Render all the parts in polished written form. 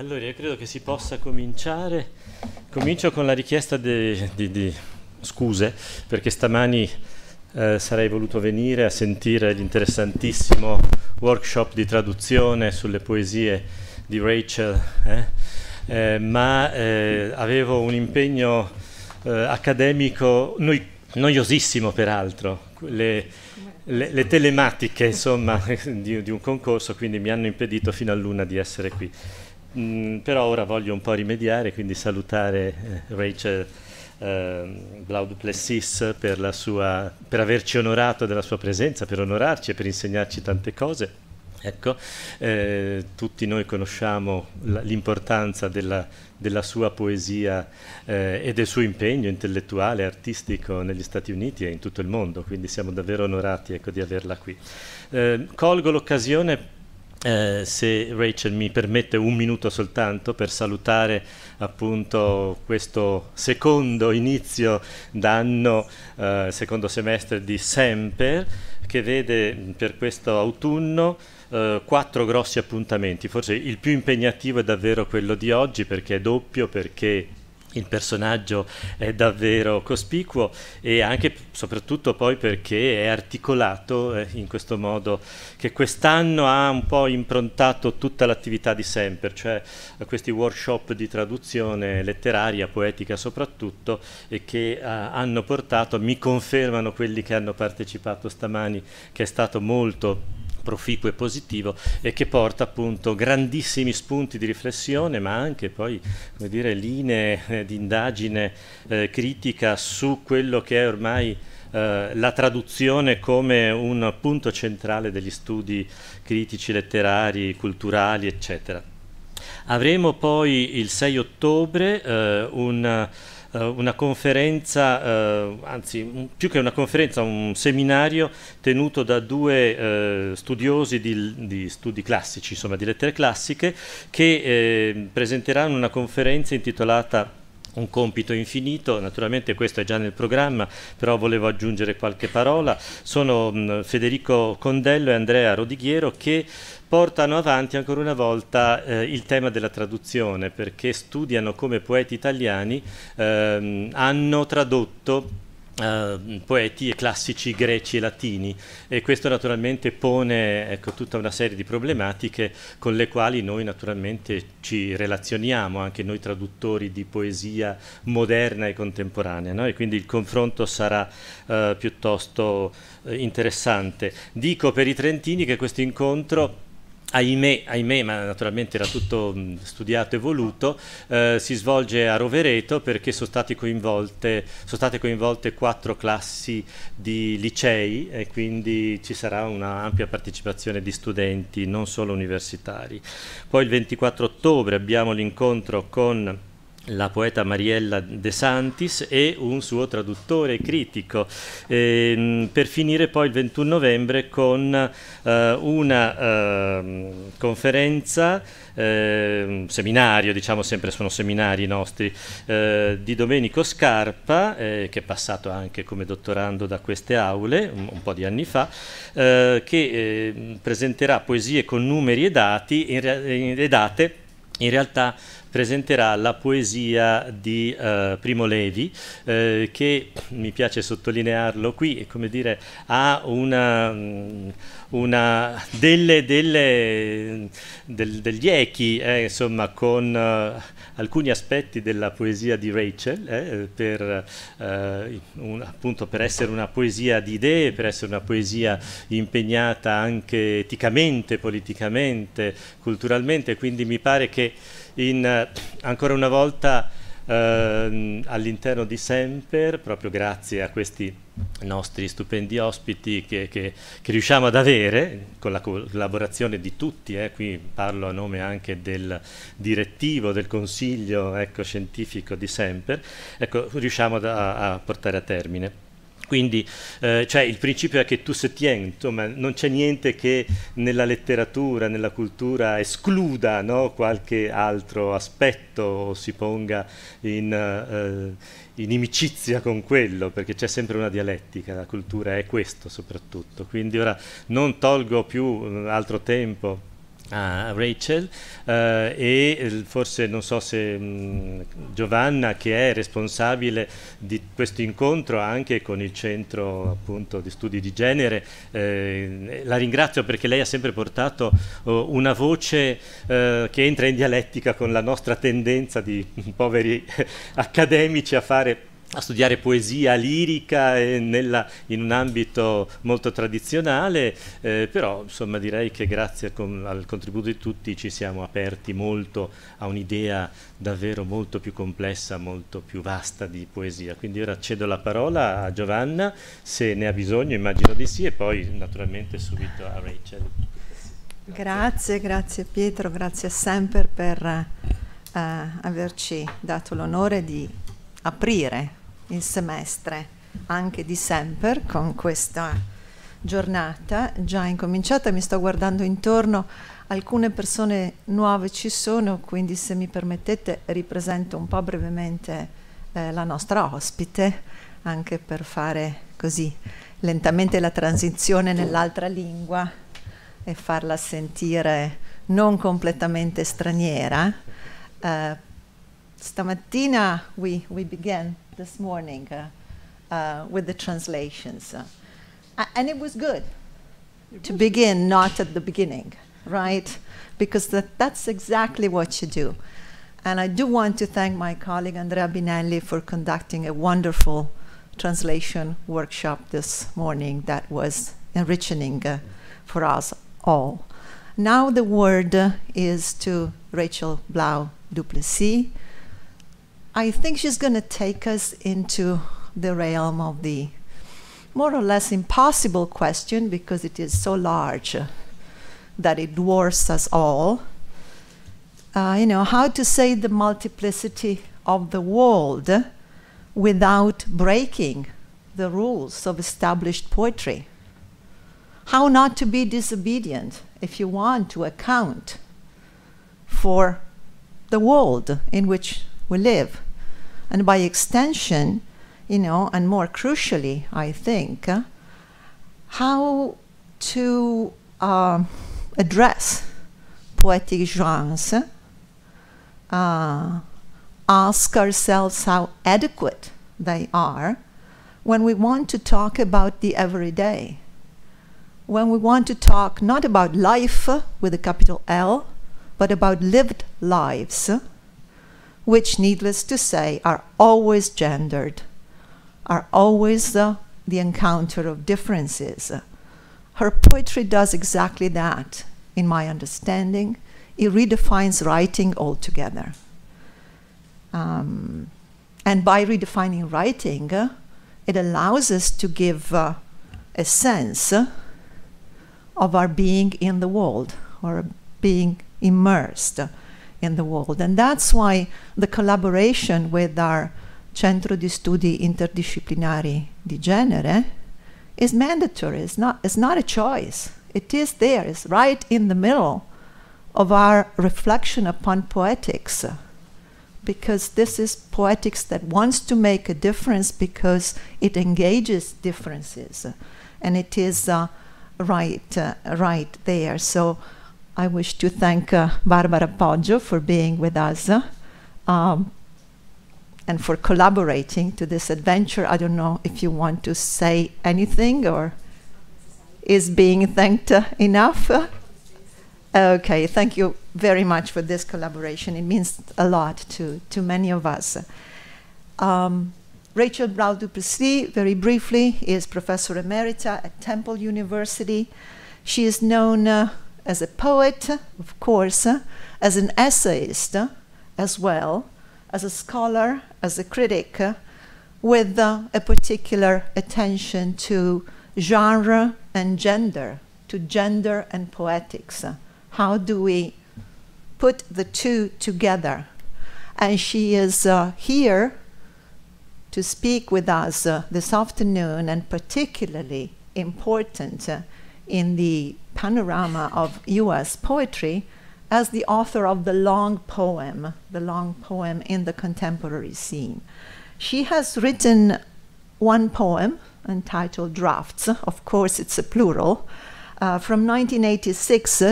Allora, io credo che si possa cominciare. Comincio con la richiesta di scuse, perché stamani sarei voluto venire a sentire l'interessantissimo workshop di traduzione sulle poesie di Rachel, ma avevo un impegno accademico noiosissimo, peraltro. Le telematiche, insomma, di un concorso, quindi mi hanno impedito fino all'1 di essere qui. Però ora voglio un po' rimediare, quindi salutare Rachel Blau DuPlessis per averci onorato della sua presenza, per onorarci e per insegnarci tante cose. Ecco, tutti noi conosciamo l'importanza della sua poesia e del suo impegno intellettuale e artistico negli Stati Uniti e in tutto il mondo, quindi siamo davvero onorati, ecco, di averla qui. Colgo l'occasione, se Rachel mi permette 1 minuto soltanto, per salutare appunto questo secondo inizio d'anno, secondo semestre di Semper, che vede per questo autunno 4 grossi appuntamenti. Forse il più impegnativo è davvero quello di oggi, perché è doppio, perché il personaggio è davvero cospicuo e anche soprattutto poi perché è articolato in questo modo che quest'anno ha un po' improntato tutta l'attività di Semper, cioè questi workshop di traduzione letteraria, poetica soprattutto, e che hanno portato, mi confermano quelli che hanno partecipato stamani, che è stato molto proficuo e positivo e che porta appunto grandissimi spunti di riflessione, ma anche poi, come dire, linee di indagine critica su quello che è ormai la traduzione come un punto centrale degli studi critici, letterari, culturali, eccetera. Avremo poi il 6 ottobre una conferenza, anzi più che una conferenza, un seminario tenuto da 2 studiosi di studi classici, insomma di lettere classiche, che presenteranno una conferenza intitolata Un compito infinito. Naturalmente questo è già nel programma, però volevo aggiungere qualche parola. Sono Federico Condello e Andrea Rodighiero, che portano avanti ancora una volta il tema della traduzione, perché studiano come poeti italiani hanno tradotto poeti e classici greci e latini, e questo naturalmente pone, ecco, tutta una serie di problematiche con le quali noi naturalmente ci relazioniamo, anche noi traduttori di poesia moderna e contemporanea, no? E quindi il confronto sarà piuttosto interessante. Dico per i trentini che questo incontro, ahimè, ahimè, ma naturalmente era tutto studiato e voluto, si svolge a Rovereto, perché sono state coinvolte 4 classi di licei, e quindi ci sarà un'ampia partecipazione di studenti, non solo universitari. Poi il 24 ottobre abbiamo l'incontro con la poeta Mariella De Santis e un suo traduttore critico, per finire poi il 21 novembre con una conferenza, un seminario, diciamo, sempre sono seminari nostri, di Domenico Scarpa, che è passato anche come dottorando da queste aule un po' di anni fa, che presenterà poesie con numeri e dati, in realtà presenterà la poesia di Primo Levi, che, mi piace sottolinearlo qui, come dire, ha degli echi, insomma, con alcuni aspetti della poesia di Rachel, appunto per essere una poesia di idee, per essere una poesia impegnata anche eticamente, politicamente, culturalmente. Quindi mi pare che ancora una volta all'interno di Semper, proprio grazie a questi nostri stupendi ospiti che riusciamo ad avere con la collaborazione di tutti, qui parlo a nome anche del direttivo del consiglio, ecco, scientifico di Semper, ecco, riusciamo a portare a termine. Quindi cioè, il principio è che tu se tieni, insomma, non c'è niente che nella letteratura, nella cultura escluda, no, qualche altro aspetto o si ponga in inimicizia con quello, perché c'è sempre una dialettica, la cultura è questo soprattutto. Quindi ora non tolgo più altro tempo Rachel e forse non so se Giovanna, che è responsabile di questo incontro anche con il centro appunto di studi di genere, la ringrazio perché lei ha sempre portato una voce che entra in dialettica con la nostra tendenza di poveri accademici a studiare poesia lirica in un ambito molto tradizionale, però insomma direi che grazie al contributo di tutti ci siamo aperti molto a un'idea davvero molto più complessa, molto più vasta di poesia. Quindi ora cedo la parola a Giovanna, se ne ha bisogno, immagino di sì, e poi naturalmente subito a Rachel. Grazie, grazie Pietro, grazie sempre per averci dato l'onore di aprire il semestre anche di Semper con questa giornata già incominciata. Mi sto guardando intorno, alcune persone nuove ci sono, quindi se mi permettete ripresento un po' brevemente la nostra ospite, anche per fare così lentamente la transizione nell'altra lingua e farla sentire non completamente straniera. Stamattina, we began this morning with the translations. And it was good to begin not at the beginning, right? Because that's exactly what you do. And I do want to thank my colleague Andrea Binelli for conducting a wonderful translation workshop this morning that was enriching for us all. Now the word is to Rachel Blau DuPlessis. I think she's going to take us into the realm of the more or less impossible question, because it is so large that it dwarfs us all. You know, how to say the multiplicity of the world without breaking the rules of established poetry. How not to be disobedient if you want to account for the world in which we live, and by extension, you know, and more crucially, I think, how to address poetic genres, ask ourselves how adequate they are when we want to talk about the everyday, when we want to talk not about life with a capital L, but about lived lives, which, needless to say, are always gendered, are always the encounter of differences. Her poetry does exactly that, in my understanding. It redefines writing altogether. And by redefining writing, it allows us to give a sense of our being in the world, or being immersed in the world. And that's why the collaboration with our Centro di Studi Interdisciplinari di Genere is mandatory. It's not a choice. It is there. It's right in the middle of our reflection upon poetics, because this is poetics that wants to make a difference because it engages differences. And it is right there. So I wish to thank Barbara Poggio for being with us and for collaborating to this adventure. I don't know if you want to say anything, or is being thanked enough? Okay, thank you very much for this collaboration. It means a lot to many of us. Rachel Blau DuPlessis, very briefly, is Professor Emerita at Temple University. She is known as a poet, of course, as an essayist as well, as a scholar, as a critic, with a particular attention to genre and gender, to gender and poetics. How do we put the two together? And she is here to speak with us this afternoon, and particularly important in the panorama of U.S. poetry as the author of the long poem in the contemporary scene. She has written one poem entitled Drafts, of course it's a plural, from 1986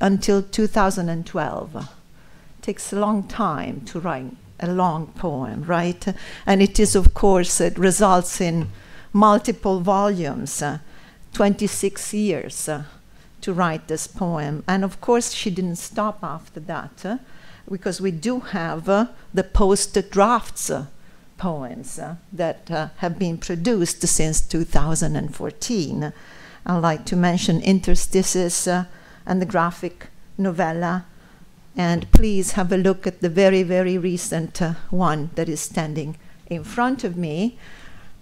until 2012. It takes a long time to write a long poem, right? And it is, of course, it results in multiple volumes, 26 years to write this poem. And of course, she didn't stop after that, because we do have the post-drafts poems that have been produced since 2014. I'd like to mention interstices and the graphic novella. And please have a look at the very, very recent one that is standing in front of me.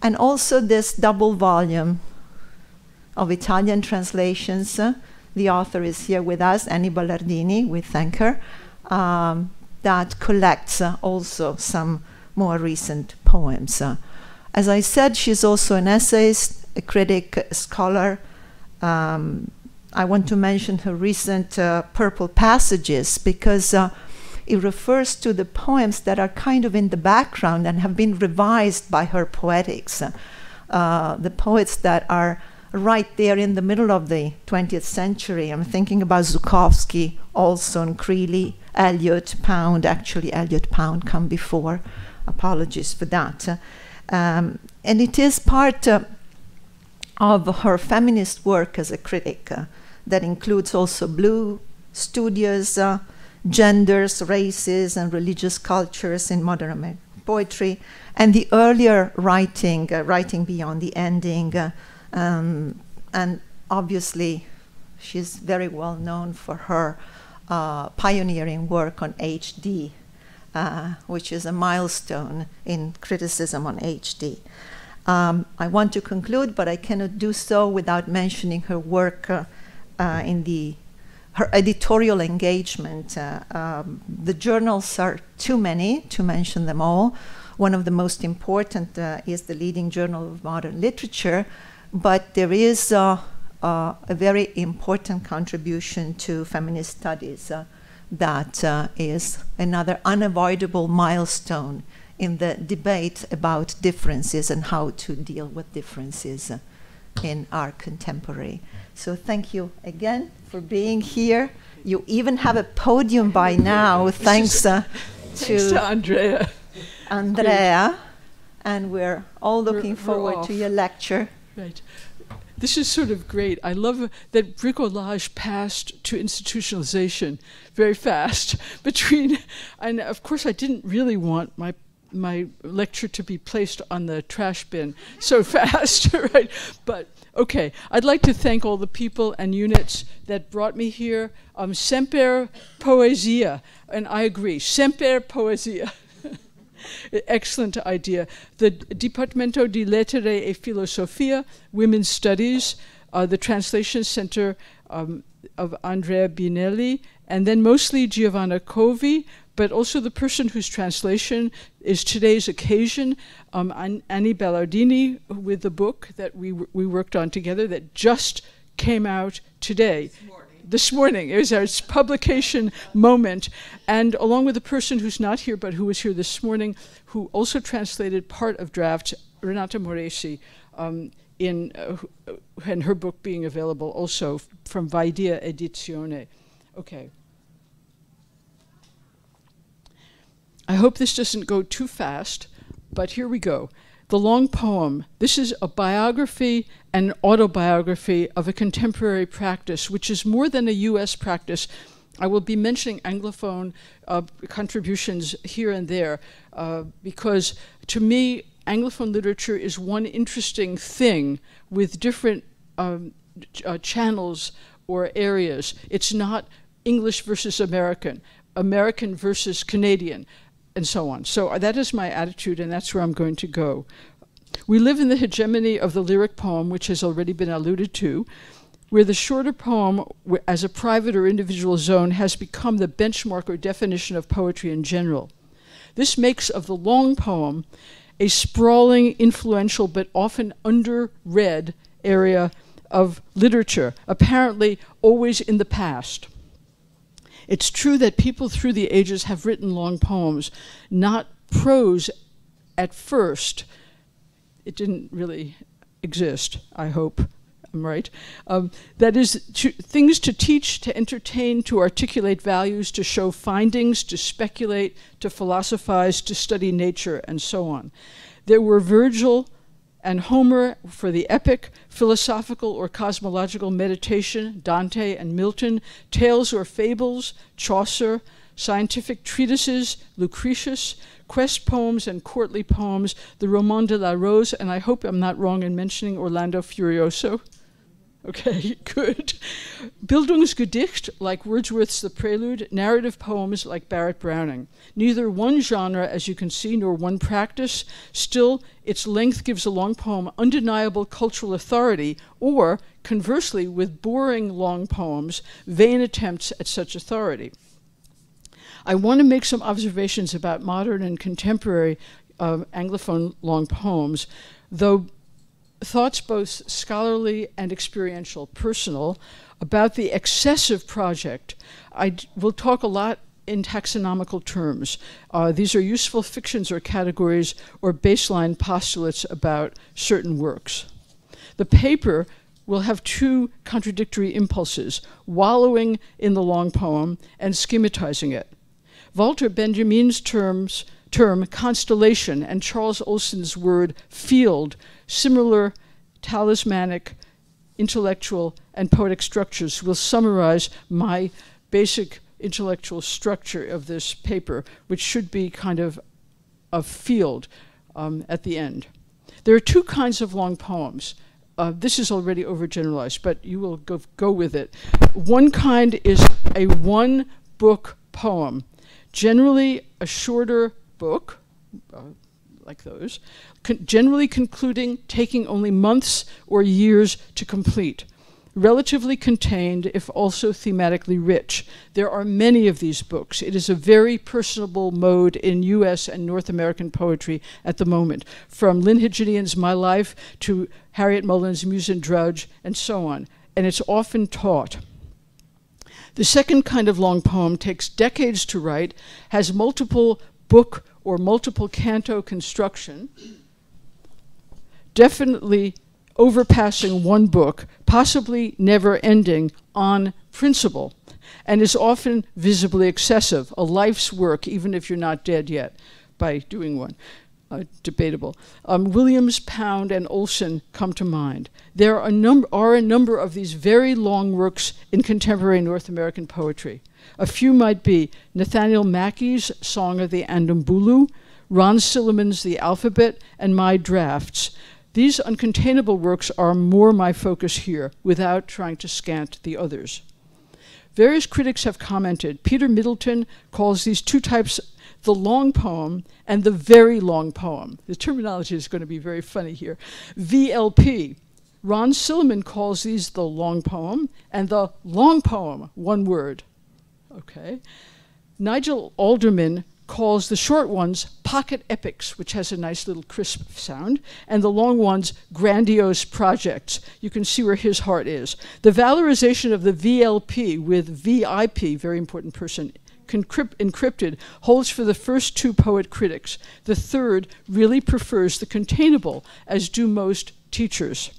And also this double volume of Italian translations. The author is here with us, Anny Ballardini, we thank her, that collects also some more recent poems. As I said, she's also an essayist, a critic, a scholar. I want to mention her recent Purple Passages, because it refers to the poems that are kind of in the background and have been revised by her poetics. The poets that are right there in the middle of the 20th century. I'm thinking about Zukofsky, Olson, Creeley, Eliot, Pound. Actually, Eliot Pound come before. Apologies for that. And it is part of her feminist work as a critic that includes also Blue, Studios, genders, races, and religious cultures in modern American poetry, and the earlier writing, Writing Beyond the Ending, and obviously she's very well known for her pioneering work on H.D., which is a milestone in criticism on H.D. I want to conclude, but I cannot do so without mentioning her work her editorial engagement. The journals are too many to mention them all. One of the most important is the Leading Journal of Modern Literature, but there is a very important contribution to feminist studies that is another unavoidable milestone in the debate about differences and how to deal with differences in our contemporary. So thank you again for being here. You even have a podium by now, thanks to Andrea. Andrea, and we're all looking forward to your lecture. Right. This is sort of great. I love that bricolage passed to institutionalization very fast between, and of course I didn't really want my lecture to be placed on the trash bin so fast, right? But okay, I'd like to thank all the people and units that brought me here. Semper Poesia, and I agree, Semper Poesia. Excellent idea. The Dipartimento di Lettere e Filosofia, Women's Studies, the Translation Center of Andrea Binelli, and then mostly Giovanna Covi, but also the person whose translation is today's occasion, Anny Ballardini, with the book that we worked on together that just came out today. This morning. It was our publication moment. And along with the person who's not here, but who was here this morning, who also translated part of draft, Renata Moresi, and her book being available also from Vaidea Edizione. Okay. I hope this doesn't go too fast, but here we go. The Long Poem. This is a biography and autobiography of a contemporary practice, which is more than a US practice. I will be mentioning Anglophone contributions here and there, because to me, Anglophone literature is one interesting thing with different channels or areas. It's not English versus American, American versus Canadian, and so on. So that is my attitude, and that's where I'm going to go. We live in the hegemony of the lyric poem, which has already been alluded to, where the shorter poem as a private or individual zone has become the benchmark or definition of poetry in general. This makes of the long poem a sprawling, influential, but often under-read area of literature, apparently always in the past. It's true that people through the ages have written long poems, not prose at first. It didn't really exist, I hope. I'm right, that is, things to teach, to entertain, to articulate values, to show findings, to speculate, to philosophize, to study nature, and so on. There were Virgil and Homer for the epic, philosophical or cosmological meditation, Dante and Milton, tales or fables, Chaucer, scientific treatises, Lucretius, quest poems and courtly poems, the Roman de la Rose, and I hope I'm not wrong in mentioning Orlando Furioso. Okay, good. Bildungsgedicht, like Wordsworth's The Prelude, narrative poems like Barrett Browning. Neither one genre, as you can see, nor one practice. Still, its length gives a long poem undeniable cultural authority, or, conversely, with boring long poems, vain attempts at such authority. I want to make some observations about modern and contemporary Anglophone long poems, though thoughts both scholarly and experiential, personal, about the excessive project. I will talk a lot in taxonomical terms. These are useful fictions or categories or baseline postulates about certain works. The paper will have two contradictory impulses, wallowing in the long poem and schematizing it. Walter Benjamin's term constellation and Charles Olson's word field, similar talismanic, intellectual, and poetic structures will summarize my basic intellectual structure of this paper, which should be kind of a field at the end. There are two kinds of long poems. This is already overgeneralized, but you will go with it. One kind is a one-book poem, generally a shorter book, like those, generally concluding, taking only months or years to complete. Relatively contained, if also thematically rich. There are many of these books. It is a very personable mode in US and North American poetry at the moment, from Lynn Haginian's My Life to Harriet Mullins's Muse and Drudge, and so on. And it's often taught. The second kind of long poem takes decades to write, has multiple book or multiple canto construction, definitely overpassing one book, possibly never ending on principle, and is often visibly excessive, a life's work, even if you're not dead yet, by doing one. Debatable. Williams, Pound, and Olson come to mind. There are a number of these very long works in contemporary North American poetry. A few might be Nathaniel Mackey's Song of the Andombulu, Ron Silliman's The Alphabet, and My Drafts. These uncontainable works are more my focus here, without trying to scant the others. Various critics have commented. Peter Middleton calls these two types the long poem and the very long poem. The terminology is going to be very funny here. VLP. Ron Silliman calls these the long poem and the long poem, one word. Okay. Nigel Alderman calls the short ones pocket epics, which has a nice little crisp sound, and the long ones grandiose projects. You can see where his heart is. The valorization of the VLP with VIP, very important person, encrypted, holds for the first two poet critics. The third really prefers the containable, as do most teachers.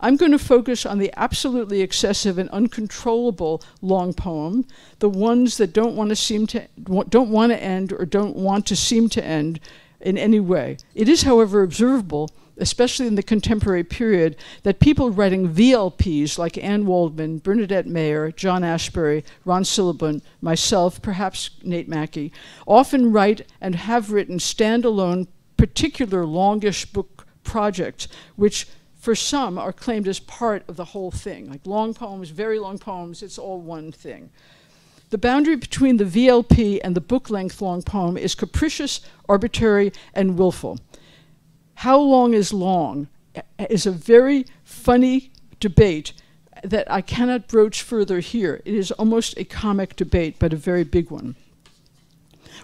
I'm going to focus on the absolutely excessive and uncontrollable long poem, the ones that don't want to end or don't want to seem to end in any way. It is, however, observable, especially in the contemporary period, that people writing VLPs like Ann Waldman, Bernadette Mayer, John Ashbery, Ron Silliman, myself, perhaps Nate Mackey, often write and have written standalone, particular longish book projects, which for some are claimed as part of the whole thing, like long poems, very long poems, it's all one thing. The boundary between the VLP and the book-length long poem is capricious, arbitrary, and willful. How long is long is a very funny debate that I cannot broach further here. It is almost a comic debate, but a very big one.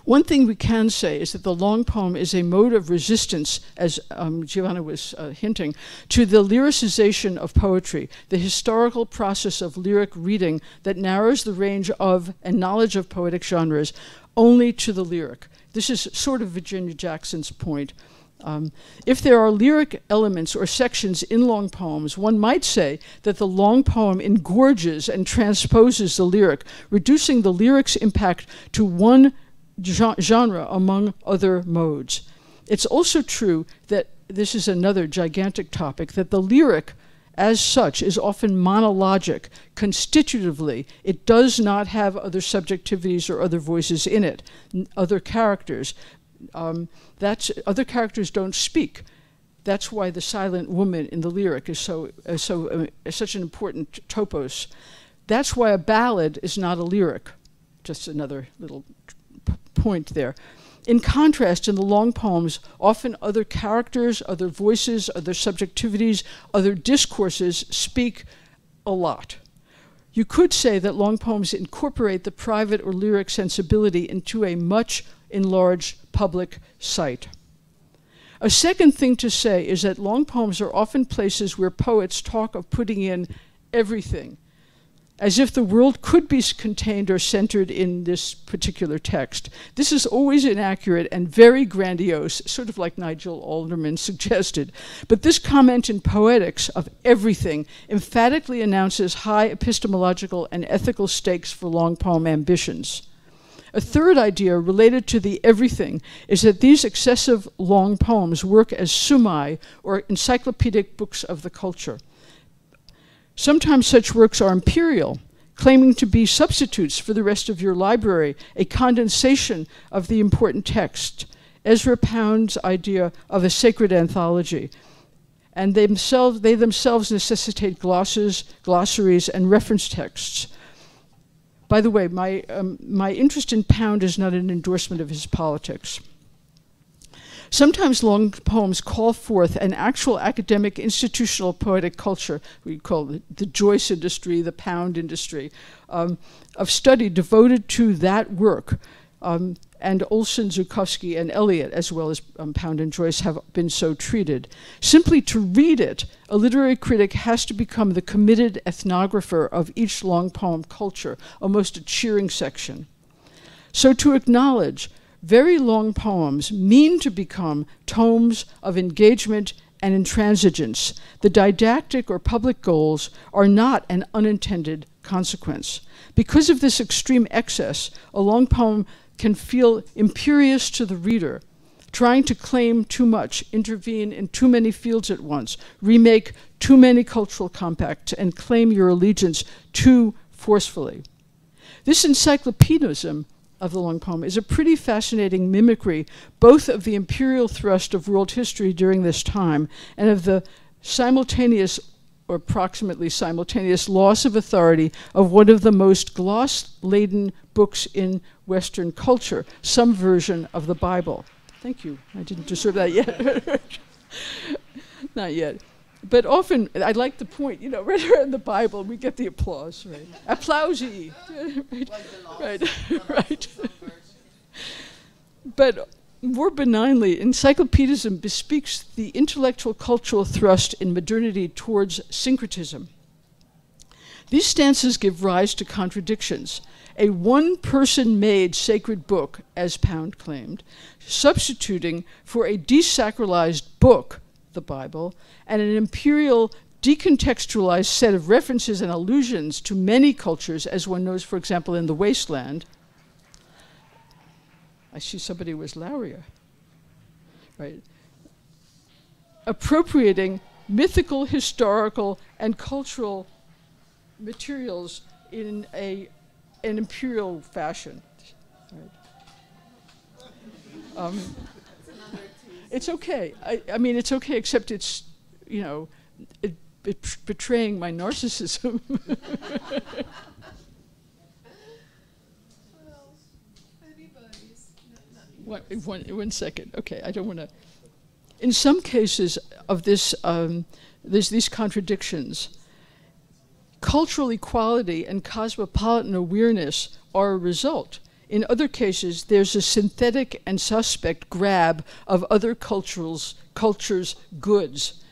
One thing we can say is that the long poem is a mode of resistance, as Giovanna was hinting, to the lyricization of poetry, the historical process of lyric reading that narrows the range of and knowledge of poetic genres only to the lyric. This is sort of Virginia Jackson's point. If there are lyric elements or sections in long poems, one might say that the long poem engorges and transposes the lyric, reducing the lyric's impact to one genre among other modes. It's also true that, this is another gigantic topic, that the lyric as such is often monologic. Constitutively, it does not have other subjectivities or other voices in it, other characters. Other characters don't speak. That's why the silent woman in the lyric is such an important topos. That's why a ballad is not a lyric. Just another little point there. In contrast, in the long poems, often other characters, other voices, other subjectivities, other discourses speak a lot. You could say that long poems incorporate the private or lyric sensibility into a much enlarged public sight. A second thing to say is that long poems are often places where poets talk of putting in everything, as if the world could be contained or centered in this particular text. This is always inaccurate and very grandiose, sort of like Nigel Alderman suggested. But this comment in Poetics of everything emphatically announces high epistemological and ethical stakes for long poem ambitions. A third idea related to the everything is that these excessive long poems work as summae or encyclopedic books of the culture. Sometimes such works are imperial, claiming to be substitutes for the rest of your library, a condensation of the important text, Ezra Pound's idea of a sacred anthology. And they themselves necessitate glosses, glossaries, and reference texts. By the way, my interest in Pound is not an endorsement of his politics. Sometimes long poems call forth an actual academic institutional poetic culture, we call it the Joyce industry, the Pound industry, of study devoted to that work. And Olson, Zukofsky, and Eliot, as well as Pound and Joyce, have been so treated. Simply to read it, a literary critic has to become the committed ethnographer of each long poem culture, almost a cheering section. So to acknowledge, very long poems mean to become tomes of engagement and intransigence. The didactic or public goals are not an unintended consequence. Because of this extreme excess, a long poem can feel imperious to the reader, trying to claim too much, intervene in too many fields at once, remake too many cultural compacts, and claim your allegiance too forcefully. This encyclopedism of the long poem is a pretty fascinating mimicry both of the imperial thrust of world history during this time and of the simultaneous or approximately simultaneous loss of authority of one of the most gloss-laden books in Western culture, some version of the Bible. Thank you. I didn't deserve that yet. Not yet. But often, I like the point, you know, right here in the Bible, we get the applause, right? Applause-y. Right. But more benignly, encyclopedism bespeaks the intellectual cultural thrust in modernity towards syncretism. These stances give rise to contradictions. A one-person-made sacred book, as Pound claimed, substituting for a desacralized book, the Bible, and an imperial decontextualized set of references and allusions to many cultures, as one knows, for example, in The Waste Land. I see somebody was Lauria, right? Appropriating mythical, historical, and cultural materials in an imperial fashion. Right. It's okay. I mean, it's okay, except it's, you know, it's betraying my narcissism. Well, anybody's. One second. Okay, I don't want to. In some cases of this, there's these contradictions. Cultural equality and cosmopolitan awareness are a result. In other cases, there's a synthetic and suspect grab of other cultures' goods.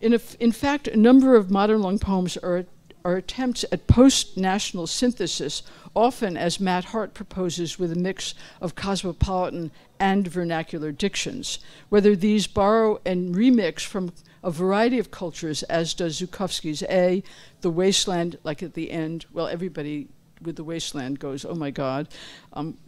In fact, a number of modern long poems are attempts at post-national synthesis, often, as Matt Hart proposes, with a mix of cosmopolitan and vernacular dictions, whether these borrow and remix from a variety of cultures, as does Zukofsky's A, The Waste Land, like at the end, well, everybody with The Waste Land goes, oh my God,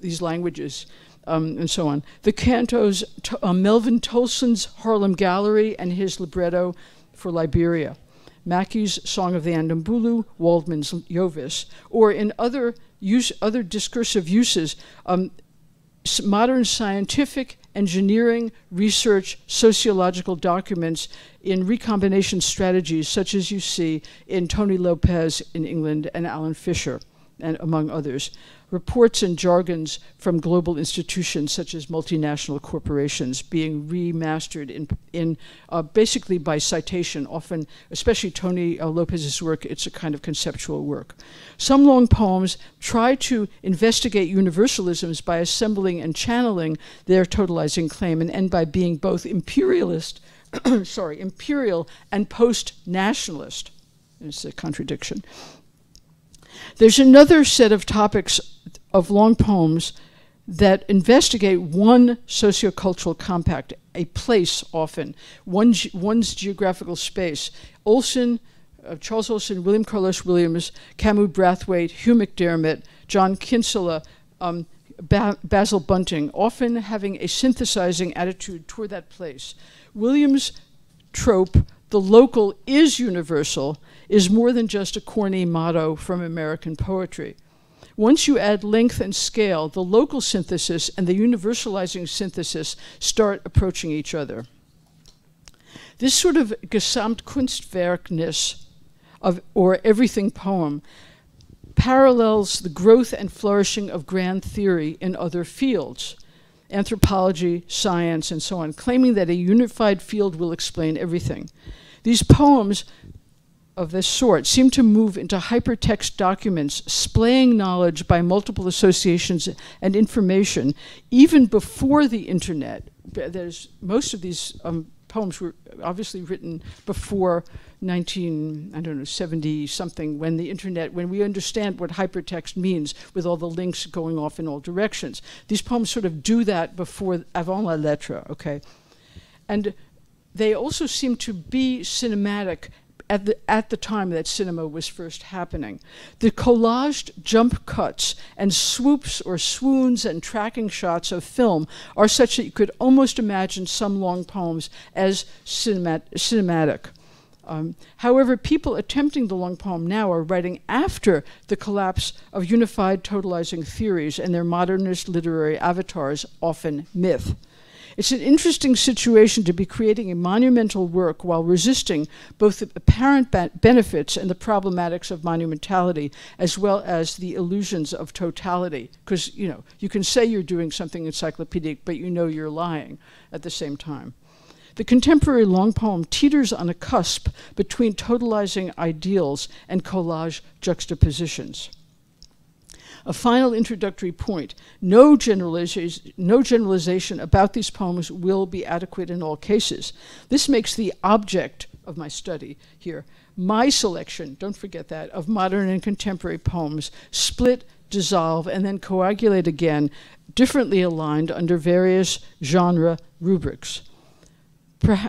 these languages, and so on. The cantos, Melvin Tolson's Harlem Gallery and his libretto for Liberia, Mackey's Song of the Andambulu, Waldman's Jovis, or in other discursive uses, modern scientific, engineering, research, sociological documents in recombination strategies, such as you see in Tony Lopez in England and Alan Fisher, and among others. Reports and jargons from global institutions such as multinational corporations being remastered in basically by citation, often, especially Tony Lopez's work, it's a kind of conceptual work. Some long poems try to investigate universalisms by assembling and channeling their totalizing claim and end by being both imperial and post-nationalist. It's a contradiction. There's another set of topics of long poems that investigate one sociocultural compact, a place often, one's geographical space. Olson, Charles Olson, William Carlos Williams, Camus Brathwaite, Hugh McDermott, John Kinsella, Basil Bunting, often having a synthesizing attitude toward that place. Williams' trope, the local is universal, is more than just a corny motto from American poetry. Once you add length and scale, the local synthesis and the universalizing synthesis start approaching each other. This sort of Gesamtkunstwerkness, or everything poem, parallels the growth and flourishing of grand theory in other fields, anthropology, science, and so on, claiming that a unified field will explain everything. These poems of this sort seem to move into hypertext documents, splaying knowledge by multiple associations and information, even before the internet. Most of these poems were obviously written before 70-something, when the internet, when we understand what hypertext means with all the links going off in all directions. These poems sort of do that before, avant la lettre, okay? And they also seem to be cinematic at the time that cinema was first happening. The collaged jump cuts and swoops or swoons and tracking shots of film are such that you could almost imagine some long poems as cinematic. However, people attempting the long poem now are writing after the collapse of unified totalizing theories and their modernist literary avatars, often myth. It's an interesting situation to be creating a monumental work while resisting both the apparent benefits and the problematics of monumentality, as well as the illusions of totality. Because, you know, you can say you're doing something encyclopedic, but you know you're lying at the same time. The contemporary long poem teeters on a cusp between totalizing ideals and collage juxtapositions. A final introductory point, no generalization about these poems will be adequate in all cases. This makes the object of my study here, my selection, don't forget that, of modern and contemporary poems, split, dissolve, and then coagulate again, differently aligned under various genre rubrics.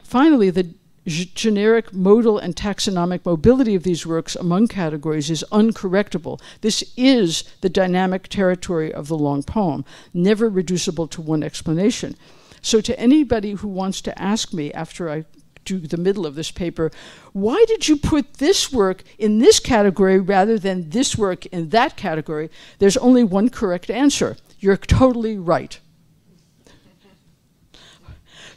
Finally, the generic modal and taxonomic mobility of these works among categories is uncorrectable. This is the dynamic territory of the long poem, never reducible to one explanation. So to anybody who wants to ask me after I do the middle of this paper, why did you put this work in this category rather than this work in that category? There's only one correct answer. You're totally right.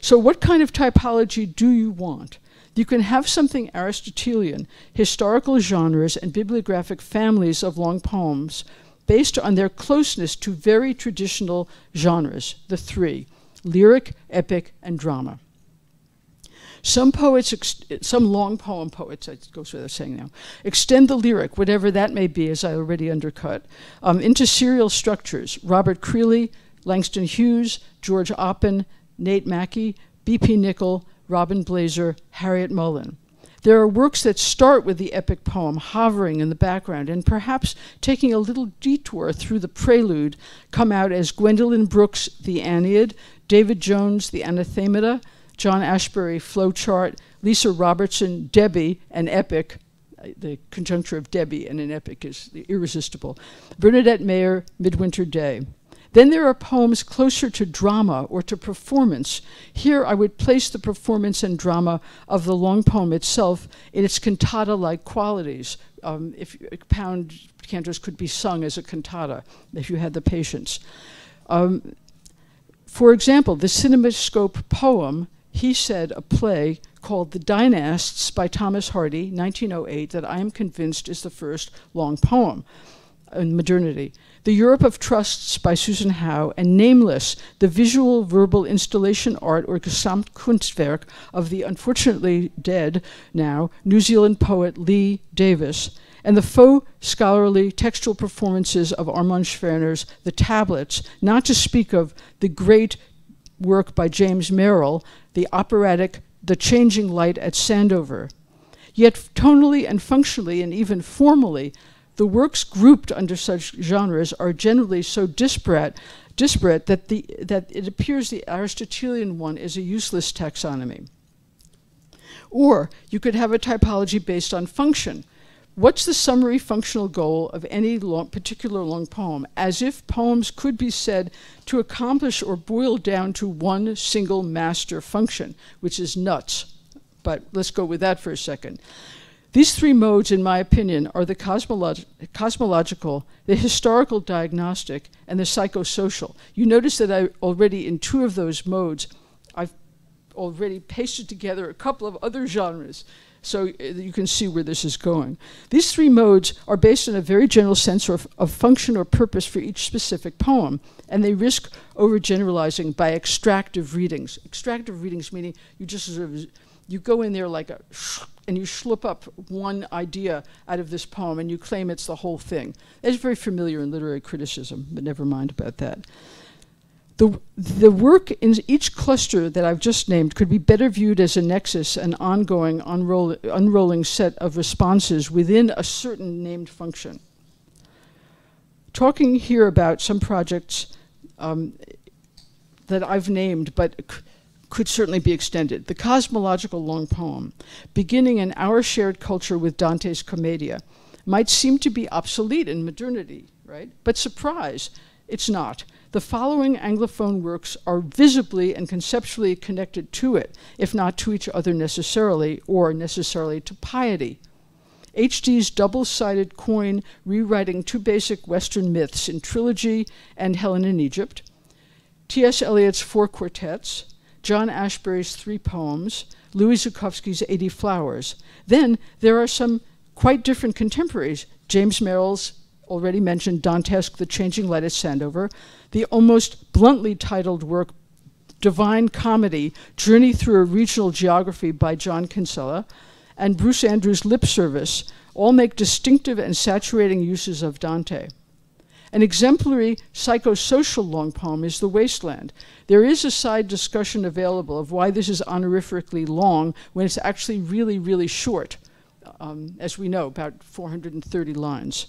So what kind of typology do you want? You can have something Aristotelian, historical genres and bibliographic families of long poems based on their closeness to very traditional genres, the three, lyric, epic, and drama. Some long poem poets, it goes without saying now, extend the lyric, whatever that may be, as I already undercut, into serial structures. Robert Creeley, Langston Hughes, George Oppen, Nate Mackey, B.P. Nickel, Robin Blazer, Harriet Mullen. There are works that start with the epic poem hovering in the background and perhaps taking a little detour through the prelude come out as Gwendolyn Brooks' The Aeneid, David Jones' The Anathemata, John Ashbery, Flowchart, Lisa Robertson, Debbie, an epic. The conjuncture of Debbie and an epic is irresistible. Bernadette Mayer, Midwinter Day. Then there are poems closer to drama or to performance. Here I would place the performance and drama of the long poem itself in its cantata-like qualities. If Pound cantos could be sung as a cantata, if you had the patience. For example, the Cinemascope poem, he said a play called The Dynasts by Thomas Hardy, 1908, that I am convinced is the first long poem in modernity. The Europe of Trusts by Susan Howe, and Nameless, the visual verbal installation art or Gesamtkunstwerk of the unfortunately dead now New Zealand poet Lee Davis, and the faux scholarly textual performances of Armand Schwerner's The Tablets, not to speak of the great work by James Merrill, the operatic The Changing Light at Sandover. Yet tonally and functionally and even formally, the works grouped under such genres are generally so disparate that it appears the Aristotelian one is a useless taxonomy. Or you could have a typology based on function. What's the summary functional goal of any particular long poem, as if poems could be said to accomplish or boil down to one single master function, which is nuts. But let's go with that for a second. These three modes, in my opinion, are the cosmological, the historical diagnostic, and the psychosocial. You notice that I already, in two of those modes, I've already pasted together a couple of other genres. So you can see where this is going. These three modes are based on a very general sense of function or purpose for each specific poem, and they risk overgeneralizing by extractive readings. Extractive readings meaning you just sort of, you go in there like a and you schlip up one idea out of this poem and you claim it's the whole thing. That's very familiar in literary criticism, but never mind about that. The work in each cluster that I've just named could be better viewed as a nexus, an ongoing, unrolling set of responses within a certain named function. Talking here about some projects that I've named, but could certainly be extended. The cosmological long poem, beginning in our shared culture with Dante's Commedia, might seem to be obsolete in modernity, right? But surprise, it's not. The following Anglophone works are visibly and conceptually connected to it, if not to each other necessarily, or necessarily to piety. H.D.'s double-sided coin rewriting two basic Western myths in Trilogy and Helen in Egypt, T.S. Eliot's Four Quartets, John Ashbery's Three Poems, Louis Zukofsky's 80 Flowers. Then there are some quite different contemporaries, James Merrill's already mentioned Dantesque, The Changing Light at Sandover, the almost bluntly titled work Divine Comedy, Journey Through a Regional Geography by John Kinsella, and Bruce Andrews' Lip Service, all make distinctive and saturating uses of Dante. An exemplary psychosocial long poem is The Waste Land. There is a side discussion available of why this is honorifically long when it's actually really, really short, as we know, about 430 lines.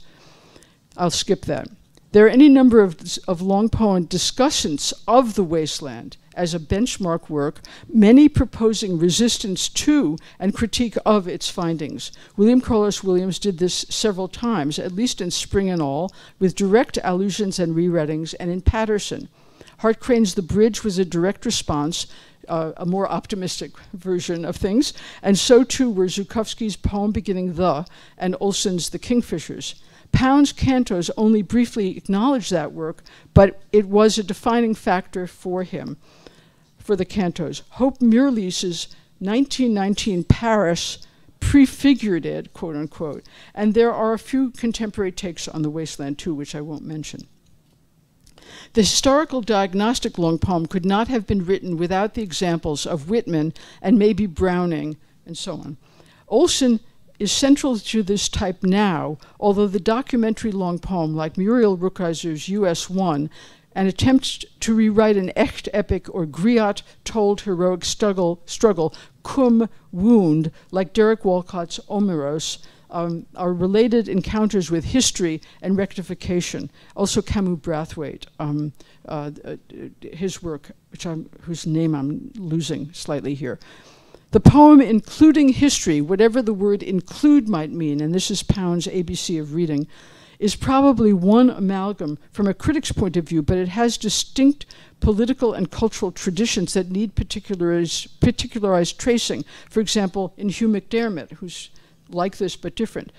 I'll skip that. There are any number of long poem discussants of The Waste Land as a benchmark work, many proposing resistance to and critique of its findings. William Carlos Williams did this several times, at least in Spring and All, with direct allusions and rewritings, and in Paterson. Hart Crane's The Bridge was a direct response, a more optimistic version of things, and so too were Zukofsky's poem beginning The and Olson's The Kingfishers. Pound's cantos only briefly acknowledged that work, but it was a defining factor for him, for the cantos. Hope Muirlease's 1919 Paris prefigured it, quote unquote, and there are a few contemporary takes on The Waste Land too, which I won't mention. The historical diagnostic long poem could not have been written without the examples of Whitman and maybe Browning and so on. Olson is central to this type now, although the documentary long poem, like Muriel Rukeyser's US 1, An attempt to rewrite an echt epic or griot told heroic struggle, cum wound, like Derek Walcott's Omeros, are related encounters with history and rectification. Also Camus Brathwaite, his work, whose name I'm losing slightly here. The poem including history, whatever the word include might mean, and this is Pound's ABC of Reading, is probably one amalgam from a critic's point of view, but it has distinct political and cultural traditions that need particularized tracing. For example, in Hugh McDermott, who's like this but different.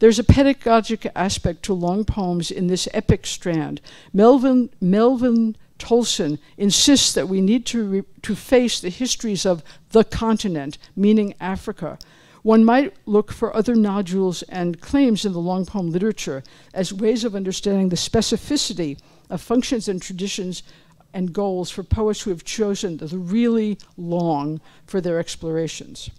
There's a pedagogic aspect to long poems in this epic strand. Melvin Tolson insists that we need to face the histories of the continent, meaning Africa. One might look for other nodules and claims in the long poem literature as ways of understanding the specificity of functions and traditions and goals for poets who have chosen the really long for their explorations.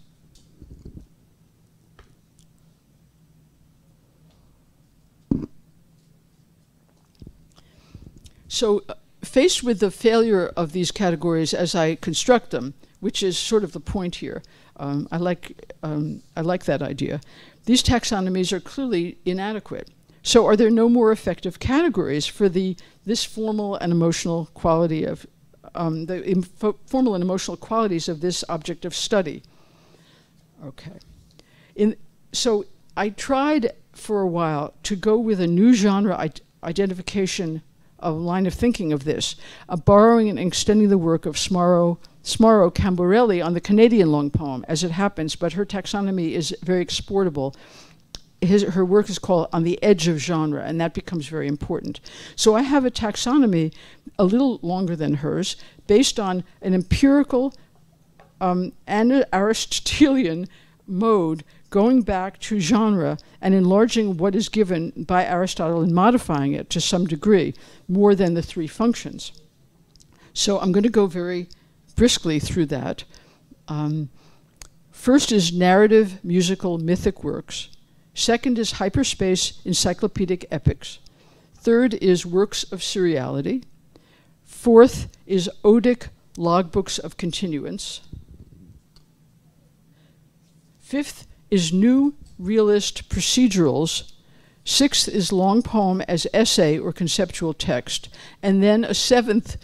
So faced with the failure of these categories as I construct them, which is sort of the point here, I like that idea. These taxonomies are clearly inadequate. So are there no more effective categories for this formal and emotional quality of the formal and emotional qualities of this object of study? Okay. So I tried for a while to go with a new genre identification of line of thinking of this, borrowing and extending the work of Smauro Camborelli on the Canadian long poem, as it happens, but her taxonomy is very exportable. Her work is called On the Edge of Genre, and that becomes very important. So I have a taxonomy a little longer than hers, based on an empirical and Aristotelian mode going back to genre and enlarging what is given by Aristotle and modifying it to some degree, more than the three functions. So I'm going to go very briskly through that. First is narrative, musical, mythic works. Second is hyperspace, encyclopedic epics. Third is works of seriality. Fourth is odic logbooks of continuance. Fifth is new realist procedurals. Sixth is long poem as essay or conceptual text. And then a seventh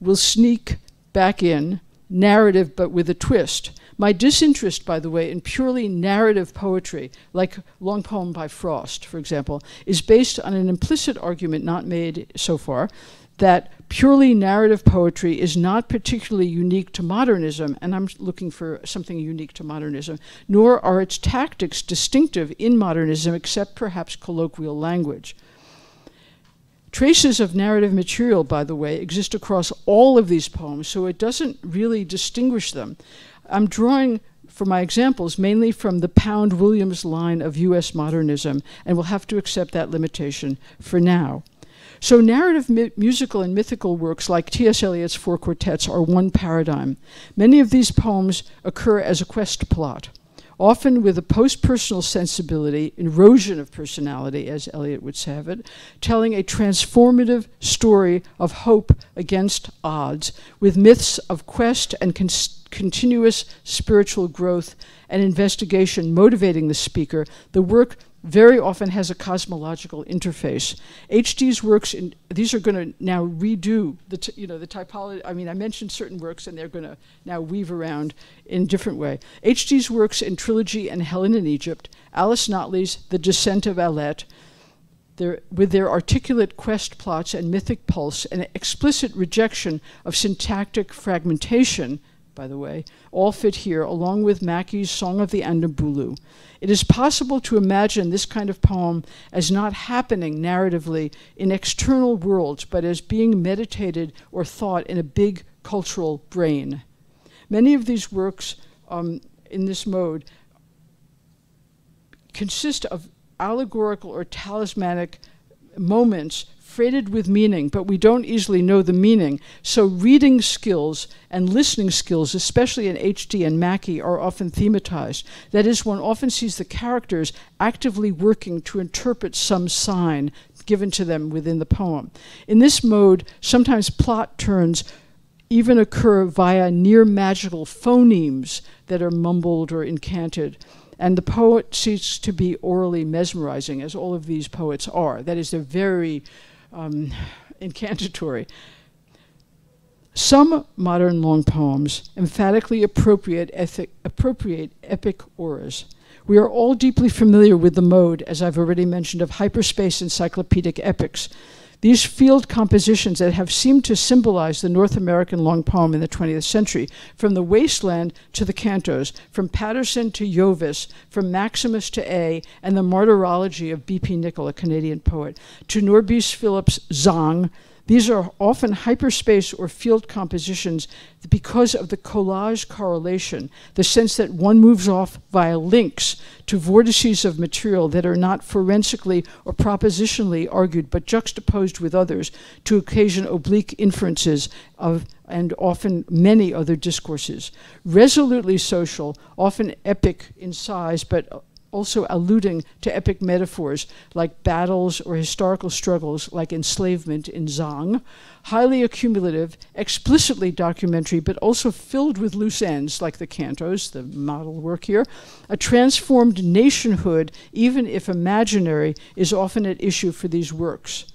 will sneak back in, narrative but with a twist. My disinterest, by the way, in purely narrative poetry, like long poem by Frost, for example, is based on an implicit argument not made so far that purely narrative poetry is not particularly unique to modernism, and I'm looking for something unique to modernism, nor are its tactics distinctive in modernism except perhaps colloquial language. Traces of narrative material, by the way, exist across all of these poems, so it doesn't really distinguish them. I'm drawing, for my examples, mainly from the Pound-Williams line of US modernism, and we'll have to accept that limitation for now. So narrative, musical, and mythical works like T.S. Eliot's Four Quartets are one paradigm. Many of these poems occur as a quest plot, often with a post-personal sensibility, erosion of personality, as Eliot would have it, telling a transformative story of hope against odds, with myths of quest and continuous spiritual growth and investigation motivating the speaker. The work very often has a cosmological interface. H.D.'s works, these are going to now redo the typology. I mean, I mentioned certain works, and they're going to now weave around in a different way. H.D.'s works in Trilogy and Helen in Egypt, Alice Notley's The Descent of Alet, with their articulate quest plots and mythic pulse, and explicit rejection of syntactic fragmentation, by the way, all fit here, along with Mackey's Song of the Andambulu. It is possible to imagine this kind of poem as not happening narratively in external worlds, but as being meditated or thought in a big cultural brain. Many of these works in this mode consist of allegorical or talismanic moments freighted with meaning, but we don't easily know the meaning. So reading skills and listening skills, especially in H.D. and Mackey, are often thematized. That is, one often sees the characters actively working to interpret some sign given to them within the poem. In this mode, sometimes plot turns even occur via near magical phonemes that are mumbled or incanted. And the poet seeks to be orally mesmerizing, as all of these poets are. That is, they're very incantatory. Some modern long poems emphatically appropriate epic auras. We are all deeply familiar with the mode, as I've already mentioned, of hyperspace encyclopedic epics. These field compositions that have seemed to symbolize the North American long poem in the 20th century, from the Waste Land to the cantos, from Paterson to Jovis, from Maximus to A, and the martyrology of B.P. Nicol, a Canadian poet, to Norbert's Phillips' Zang. These are often hyperspace or field compositions because of the collage correlation, the sense that one moves off via links to vortices of material that are not forensically or propositionally argued, but juxtaposed with others to occasion oblique inferences of, and often many other discourses. Resolutely social, often epic in size, but also alluding to epic metaphors like battles or historical struggles like enslavement in Zang, highly accumulative, explicitly documentary, but also filled with loose ends like the cantos, the model work here. A transformed nationhood, even if imaginary, is often at issue for these works.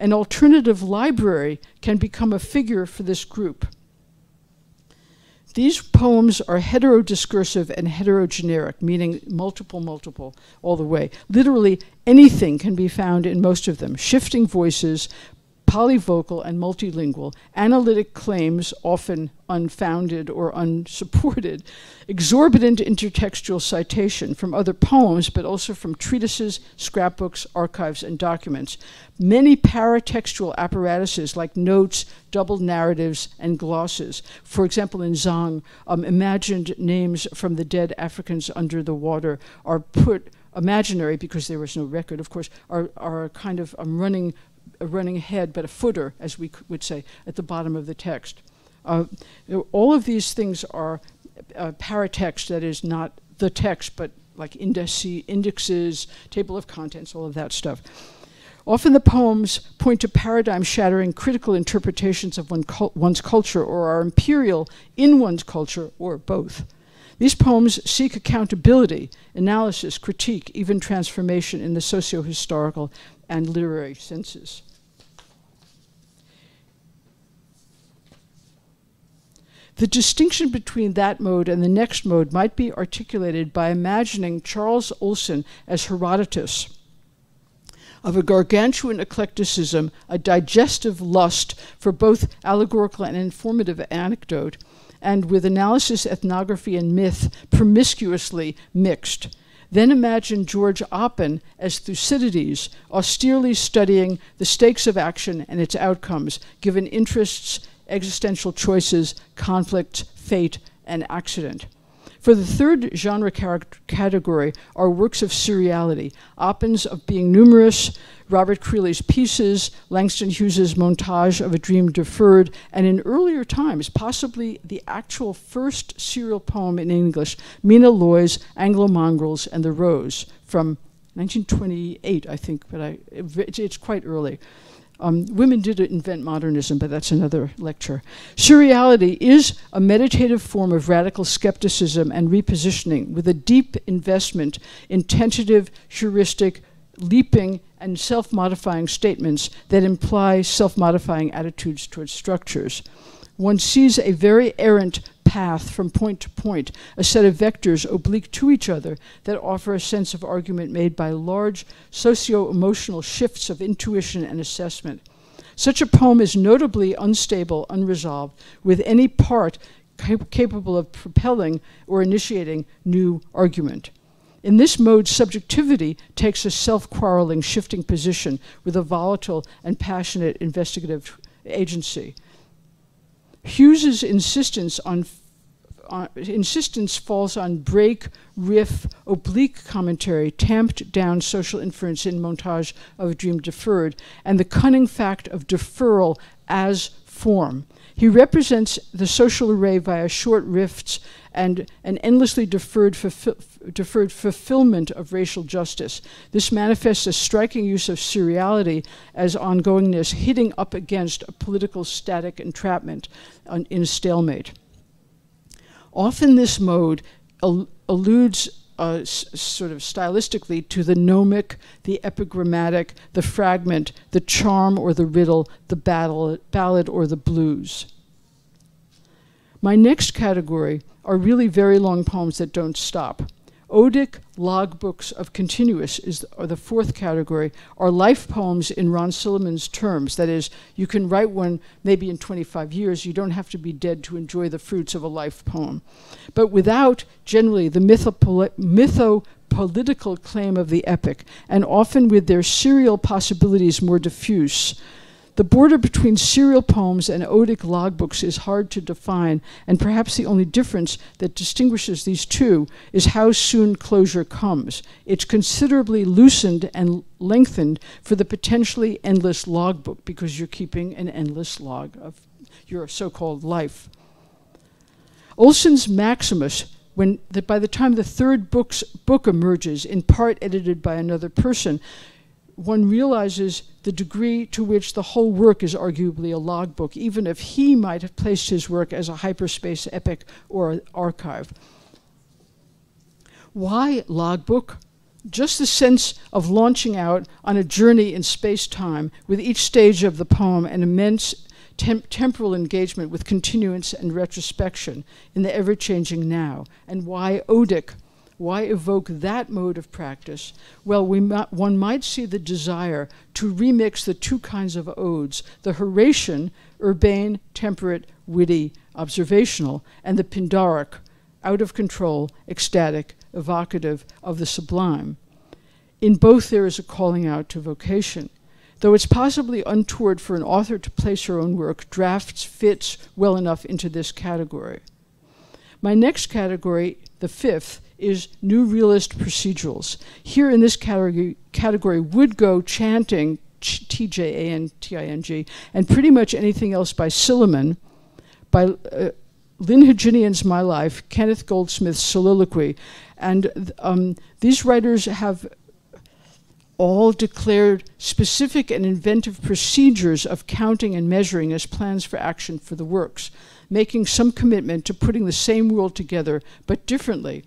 An alternative library can become a figure for this group. These poems are heterodiscursive and heterogeneric, meaning multiple, all the way. Literally anything can be found in most of them. Shifting voices, polyvocal and multilingual, analytic claims often unfounded or unsupported, exorbitant intertextual citation from other poems, but also from treatises, scrapbooks, archives, and documents. Many paratextual apparatuses like notes, double narratives, and glosses. For example, in Zang, imagined names from the dead Africans under the water are put, imaginary because there was no record, of course, are kind of a running head, but a footer, as we would say, at the bottom of the text. All of these things are paratext, that is not the text, but like indexes, table of contents, all of that stuff. Often the poems point to paradigm-shattering critical interpretations of one's culture, or are imperial in one's culture, or both. These poems seek accountability, analysis, critique, even transformation in the socio-historical and literary senses. The distinction between that mode and the next mode might be articulated by imagining Charles Olson as Herodotus, of a gargantuan eclecticism, a digestive lust for both allegorical and informative anecdote, and with analysis, ethnography, and myth promiscuously mixed. Then imagine George Oppen as Thucydides, austerely studying the stakes of action and its outcomes, given interests, existential choices, conflict, fate, and accident. For the third genre category are works of seriality, Oppen's of being numerous, Robert Creeley's pieces, Langston Hughes's montage of a dream deferred, and in earlier times, possibly the actual first serial poem in English, Mina Loy's Anglo-Mongrels and the Rose, from 1928, I think, but it's quite early. Women did invent modernism, but that's another lecture. Seriality is a meditative form of radical skepticism and repositioning, with a deep investment in tentative, heuristic, leaping, and self-modifying statements that imply self-modifying attitudes towards structures. One sees a very errant path from point to point, a set of vectors oblique to each other that offer a sense of argument made by large socio-emotional shifts of intuition and assessment. Such a poem is notably unstable, unresolved, with any part capable of propelling or initiating new argument. In this mode, subjectivity takes a self-quarreling, shifting position with a volatile and passionate investigative agency. Hughes's insistence on insistence falls on break, riff, oblique commentary, tamped down social inference in montage of a dream deferred, and the cunning fact of deferral as form. He represents the social array via short rifts and an endlessly deferred fulfillment of racial justice. This manifests a striking use of seriality as ongoingness, hitting up against a political static entrapment in a stalemate. Often this mode alludes sort of stylistically to the gnomic, the epigrammatic, the fragment, the charm or the riddle, the ballad or the blues. My next category are really very long poems that don't stop. Odic logbooks of continuous are the fourth category, are life poems in Ron Silliman's terms. That is, you can write one maybe in 25 years. You don't have to be dead to enjoy the fruits of a life poem. But without, generally, the mythopolitical claim of the epic, and often with their serial possibilities more diffuse. The border between serial poems and odic logbooks is hard to define, and perhaps the only difference that distinguishes these two is how soon closure comes. It's considerably loosened and lengthened for the potentially endless logbook, because you're keeping an endless log of your so-called life. Olson's Maximus, when by the time the third book emerges, in part edited by another person, one realizes the degree to which the whole work is arguably a logbook, even if he might have placed his work as a hyperspace epic or an archive. Why logbook? Just the sense of launching out on a journey in space-time, with each stage of the poem an immense temporal engagement with continuance and retrospection in the ever-changing now. And why odic? Why evoke that mode of practice? Well, one might see the desire to remix the two kinds of odes, the Horatian, urbane, temperate, witty, observational, and the Pindaric, out of control, ecstatic, evocative of the sublime. In both there is a calling out to vocation. Though it's possibly untoward for an author to place her own work, Drafts fits well enough into this category. My next category, the fifth, is new realist procedurals. Here in this category would go chanting, T-J-A-N-T-I-N-G, and pretty much anything else by Silliman, by Lynn Haginian's My Life, Kenneth Goldsmith's Soliloquy. And these writers have all declared specific and inventive procedures of counting and measuring as plans for action for the works, making some commitment to putting the same world together, but differently.